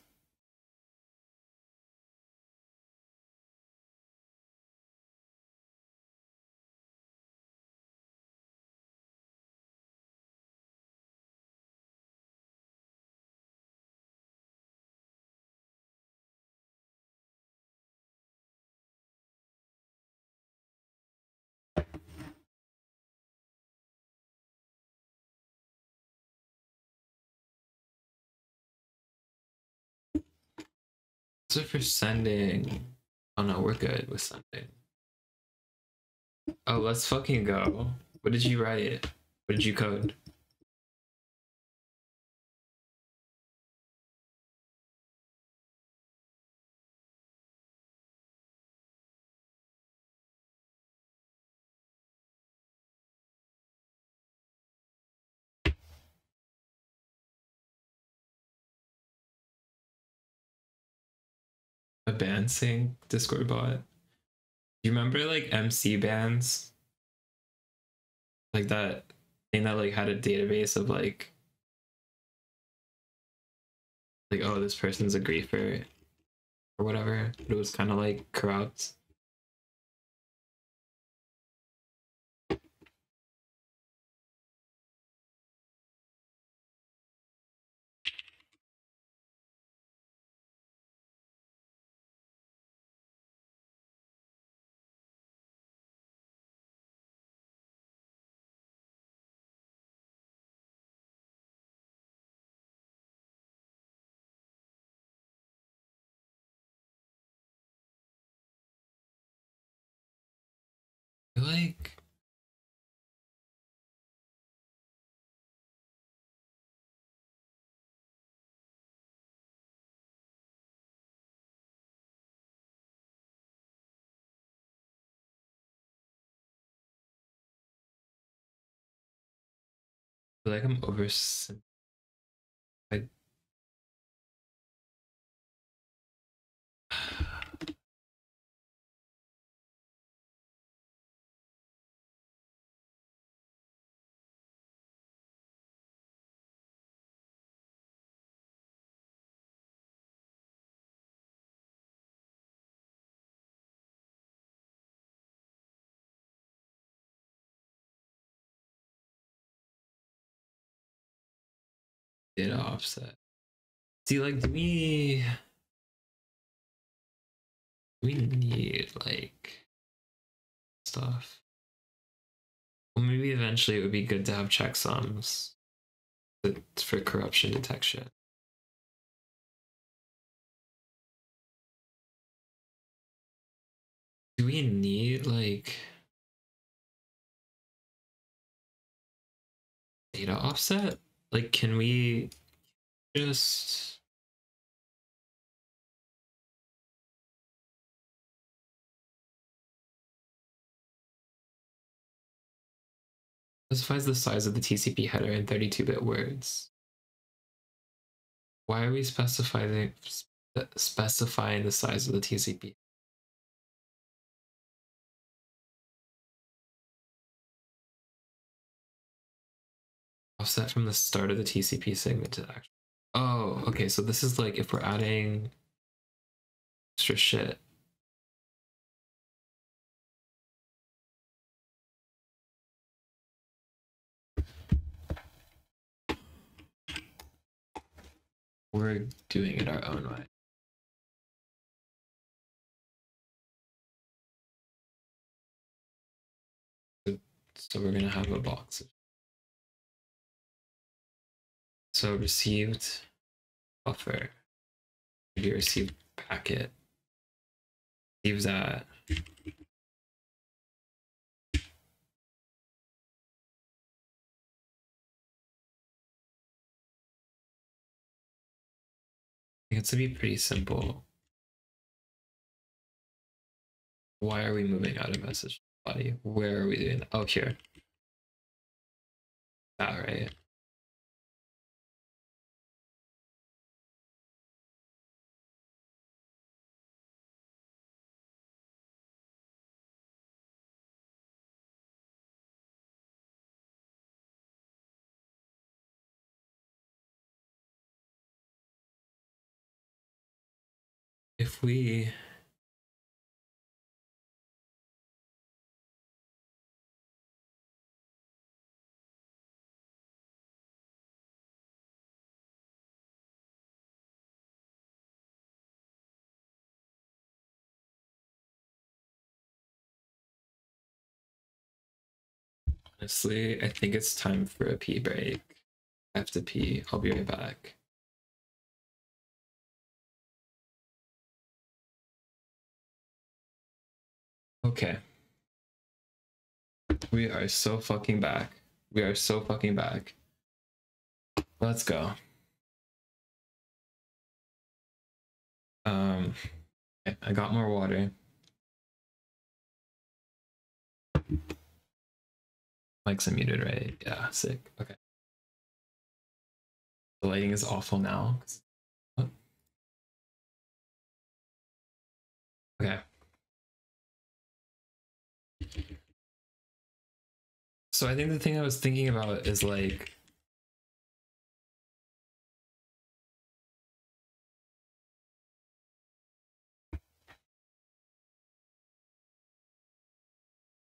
Is it for sending? Oh no, we're good with sending. Oh, let's fucking go. What did you write? What did you code? Advancing Discord bot. Do you remember like MC bans? Like that thing that like had a database of like oh, this person's a griefer or whatever. It was kind of like corrupt. Like, I feel like I'm over like data offset. See, like, we need like stuff. Well, maybe eventually it would be good to have checksums for corruption detection. Do we need like data offset? Like, can we just... Specifies the size of the TCP header in 32-bit words. Why are we specifying the size of the TCP? Offset from the start of the TCP segment to the actual. Oh, okay, so this is like if we're adding extra shit. We're doing it our own way. So we're gonna have a box of. So received buffer, maybe received packet, receive that. It's to be pretty simple. Why are we moving out of message body? Where are we doing that? Oh, here. All right. If we honestly, I think it's time for a pee break. I have to pee. I'll be right back. Okay. We are so fucking back. We are so fucking back. Let's go. I got more water. Mic's unmuted, right? Yeah, sick. Okay. The lighting is awful now. Okay. So I think the thing I was thinking about is like,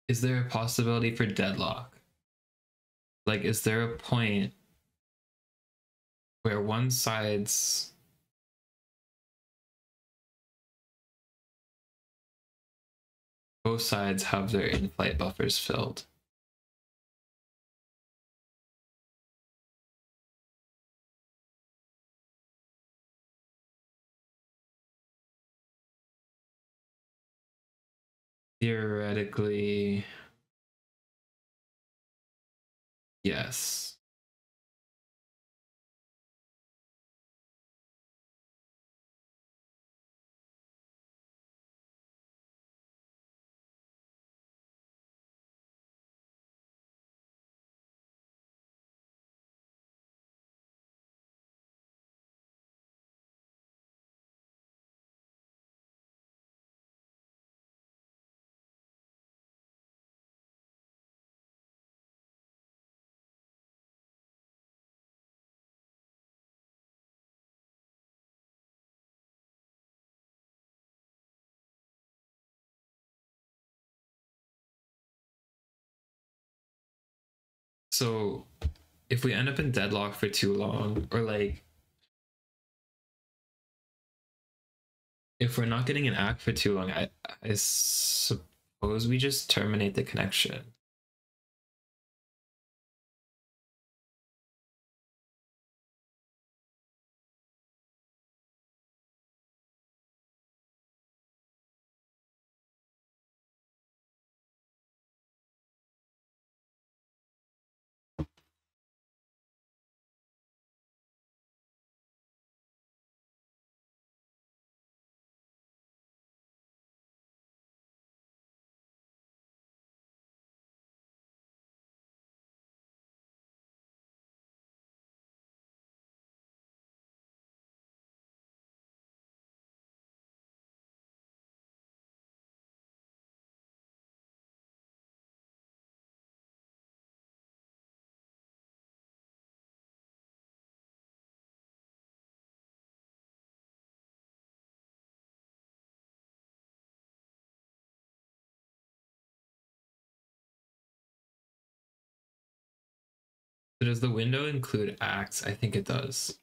is there a possibility for deadlock? Like, is there a point where one side's both sides have their in-flight buffers filled? Theoretically, yes. So if we end up in deadlock for too long, or like if we're not getting an ACK for too long, I suppose we just terminate the connection. Does the window include acts? I think it does.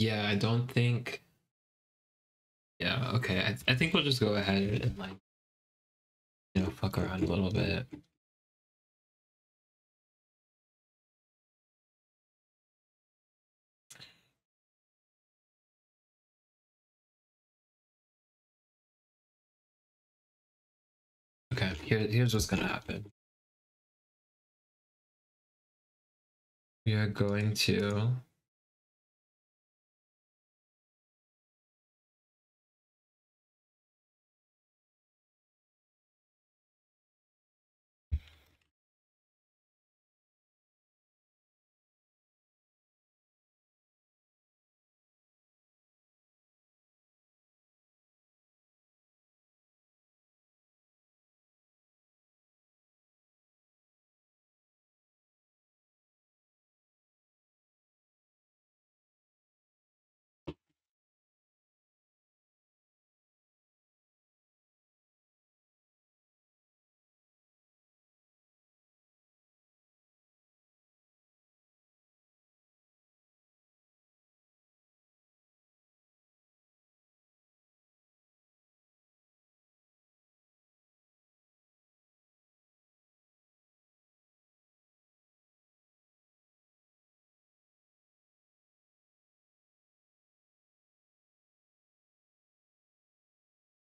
Yeah, I don't think. Yeah, okay. I think we'll just go ahead and like, you know, fuck around a little bit. Okay, here's what's gonna happen. We are going to.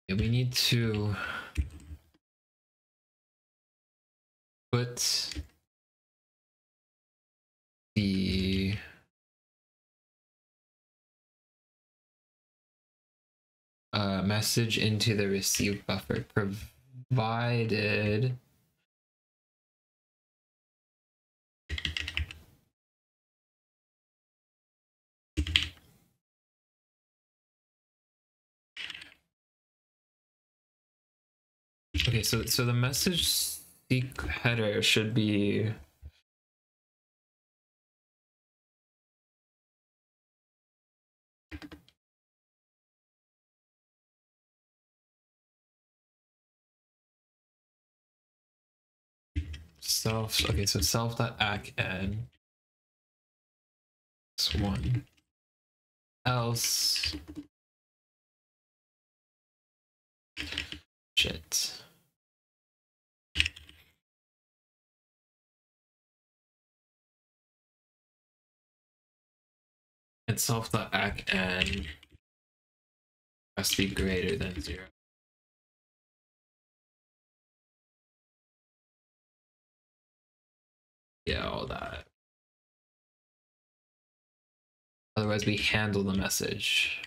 We need to put the message into the receive buffer, provided okay, so the message seek header should be self. Okay, so self.acn is one, else shit. And self.acn must be greater than 0. Yeah, all that. Otherwise, we handle the message.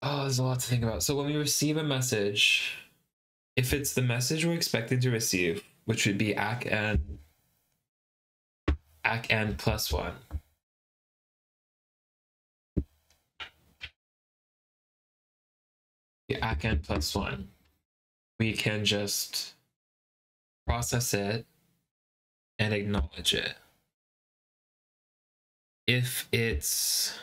Oh, there's a lot to think about. So when we receive a message, if it's the message we're expected to receive, which would be acn plus 1. Acn plus 1, we can just process it and acknowledge it. If it's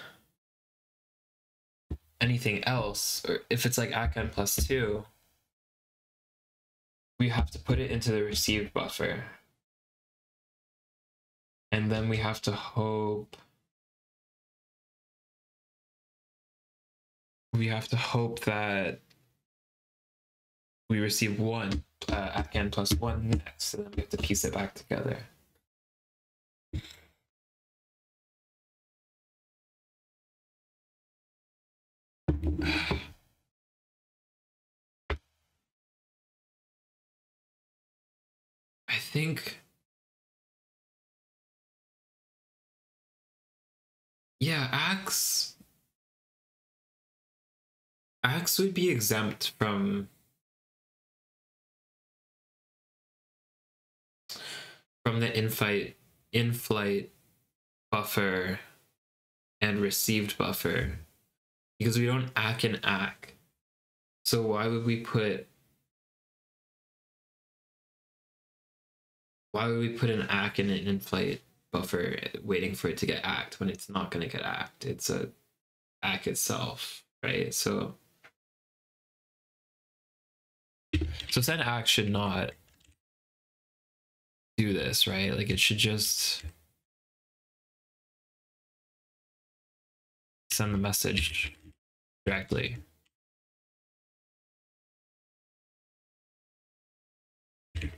anything else, or if it's like acn plus 2, we have to put it into the received buffer. And then we have to hope. We have to hope that we receive one acn plus 1 next, and then we have to piece it back together. I think, yeah, Axe would be exempt from the in-flight buffer and received buffer, because we don't ACK. So why would we put an ACK in an in-flight buffer waiting for it to get ACKed when it's not going to get ACKed? It's a ACK itself, right? So send act should not do this, right? Like, it should just send the message directly. Like,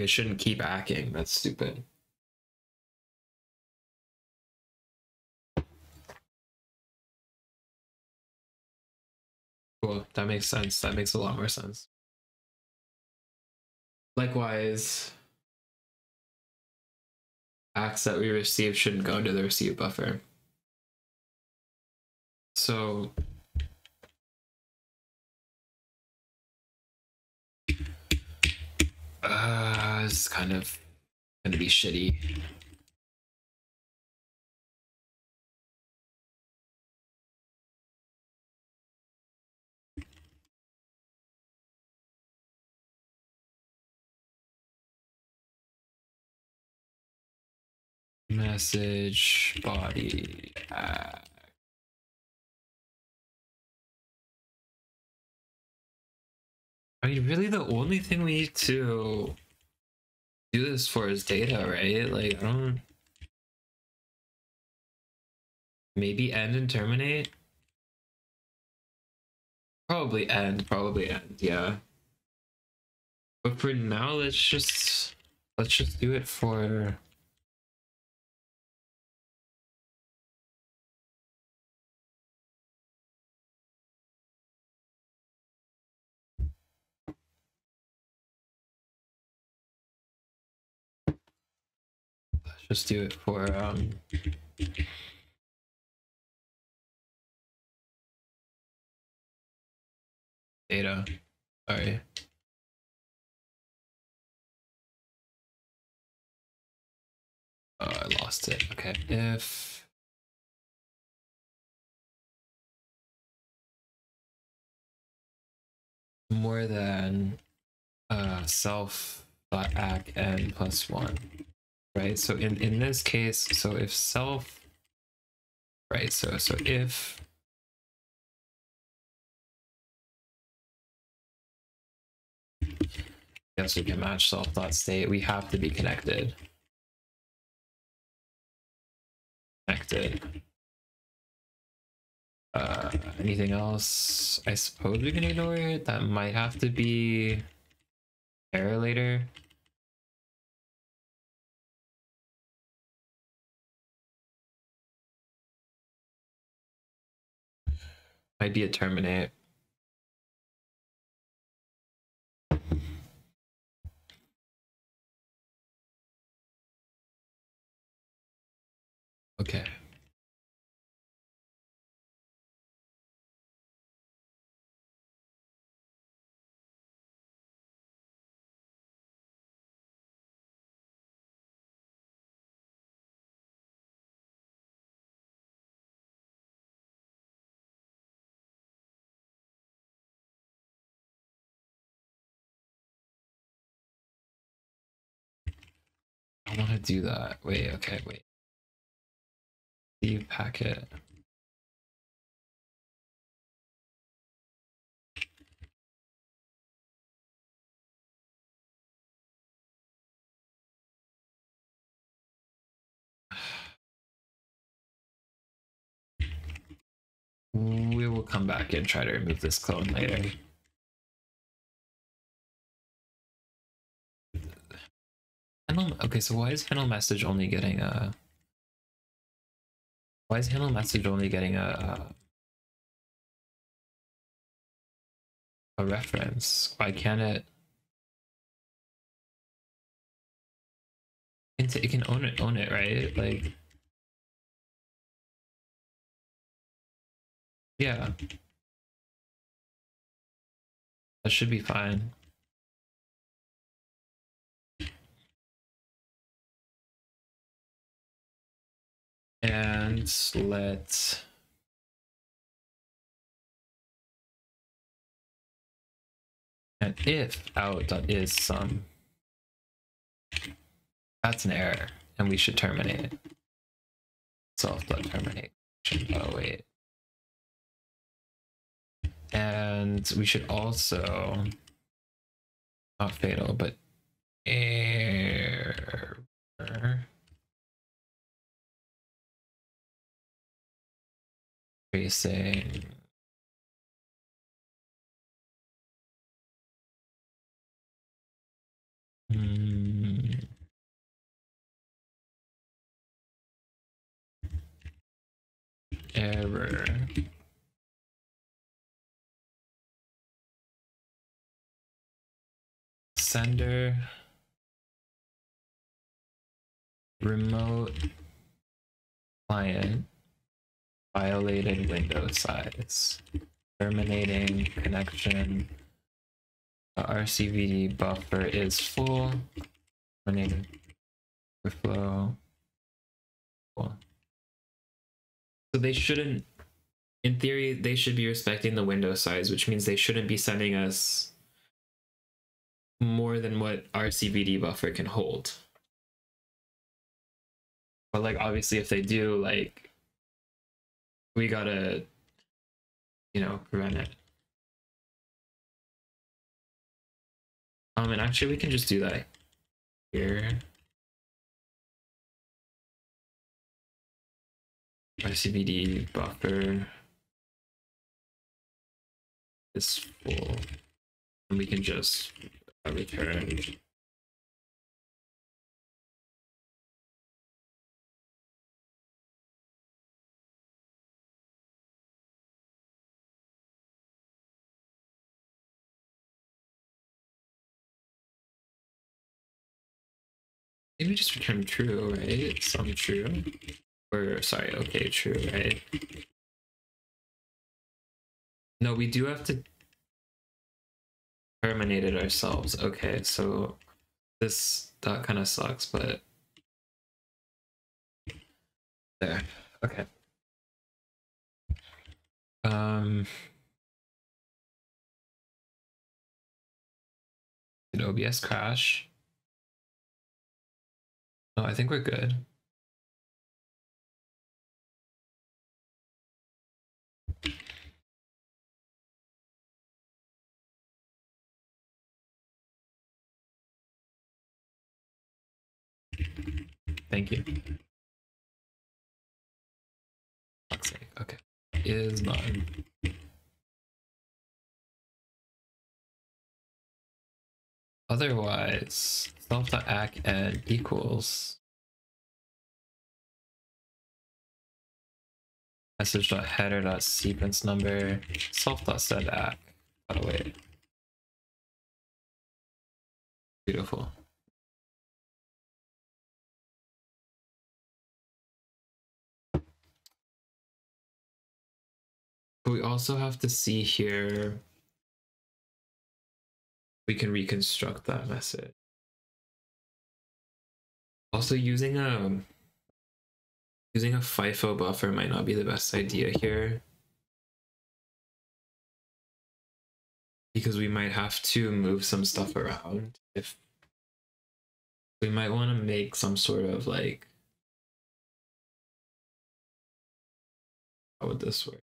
it shouldn't keep acking. That's stupid. Cool, that makes sense. That makes a lot more sense. Likewise, acts that we receive shouldn't go into the receive buffer. So this is kind of gonna be shitty. Message body act. I mean, really, the only thing we need to do this for is data, right? Like, I don't. Maybe end and terminate? Probably end, yeah. But for now, let's just. Let's just do it for... Let's do it for data. Sorry. Oh, I lost it. Okay. If more than self.acn plus one. Right, so in this case, so if self, right, so if yes, we can match self.state, we have to be connected. Anything else? I suppose we can ignore it. That might have to be error later. Might be a terminate. Okay. I want to do that. Wait, okay, wait. Leave packet. We will come back and try to remove this clone later. Okay, so why is handle message only getting a? Why is handle message only getting a reference? Why can't it? It can own it, right? Like, yeah, that should be fine. And let and if out.is sum, that's an error, and we should terminate it. Self.terminate. Oh wait. And we should also not fatal, but error. Tracing error sender remote client violated window size, terminating connection, the RCVD buffer is full, terminating overflow. Cool. So they shouldn't, in theory, they should be respecting the window size, which means they shouldn't be sending us more than what RCVD buffer can hold. But like, obviously if they do, like, we gotta, you know, prevent it. And actually we can just do that here. RCVD buffer is full. And we can just return Did we just return true, right? Some true. Or sorry, okay, true, right? No, we do have to terminate it ourselves. Okay, so this that kind of sucks, but there. Okay. Did OBS crash? No, I think we're good. Thank you. Fuck's sake. Okay. Is mine. Otherwise, self.ack and equals message.header.sequence number self.send.ack. Oh, wait. Beautiful. But we also have to see here. We can reconstruct that message. Also, using a FIFO buffer might not be the best idea here, because we might have to move some stuff around. If we might want to make some sort of like, how would this work?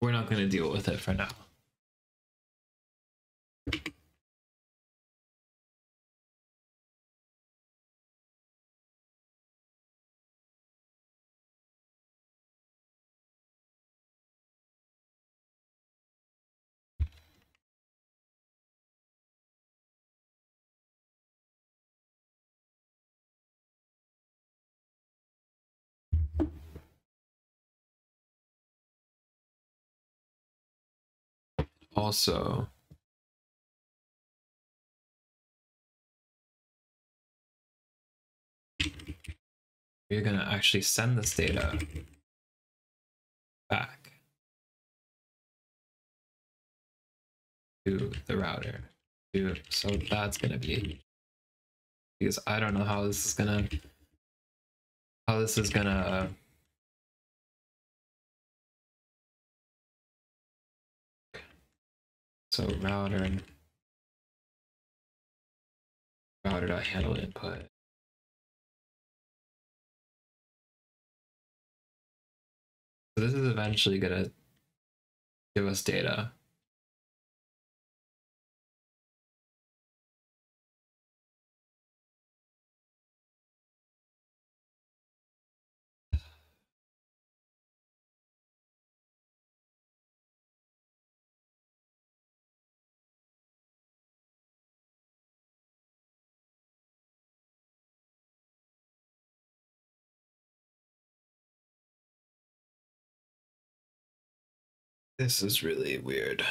We're not going to deal with it for now. Also, we're going to actually send this data back to the router. So that's going to be, because I don't know how this is going to so router and router.handle input. So this is eventually gonna give us data. This is really weird.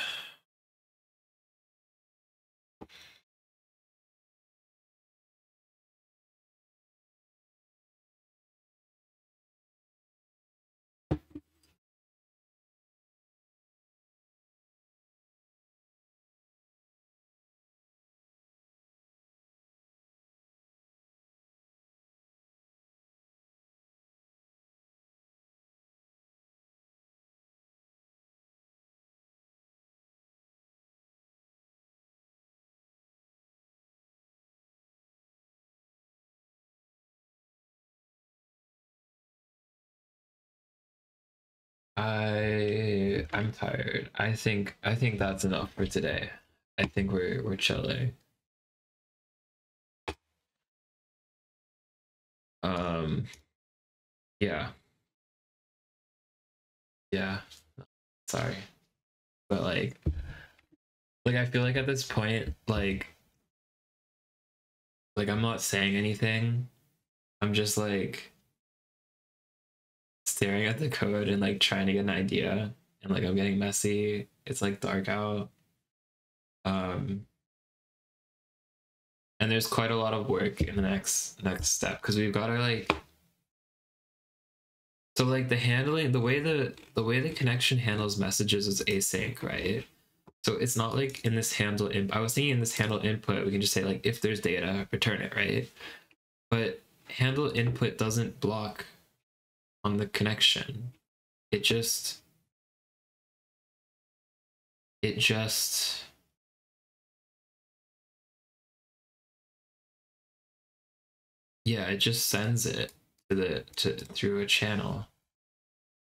I'm tired. I think that's enough for today. I think we're chilling. Yeah. Sorry. But like I feel like at this point, like I'm not saying anything. I'm just like staring at the code and like trying to get an idea, and like I'm getting messy. It's like dark out. And there's quite a lot of work in the next step, because we've got to like, so like the handling, the way the connection handles messages is async, right? So it's not like in this handle input, I was thinking in this handle input, we can just say like, if there's data, return it, right? But handle input doesn't block on the connection. It just yeah, it just sends it to through a channel.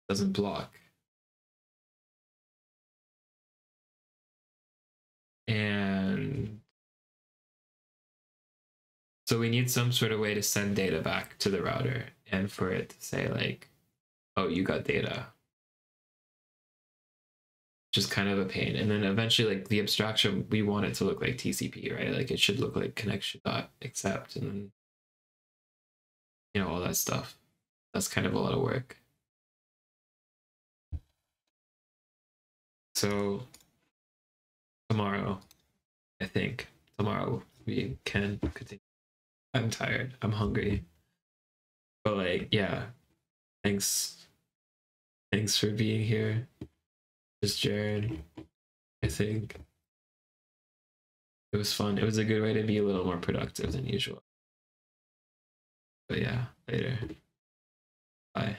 Doesn't block. And so we need some sort of way to send data back to the router and for it to say like, oh, you got data. Which is kind of a pain. And then eventually like the abstraction, we want it to look like TCP, right? Like it should look like connection.accept, and then you know, all that stuff. That's kind of a lot of work. So tomorrow, I think tomorrow we can continue. I'm tired, I'm hungry, but like, yeah, thanks for being here. Just Jared, I think it was fun. It was a good way to be a little more productive than usual. But yeah, later. Bye.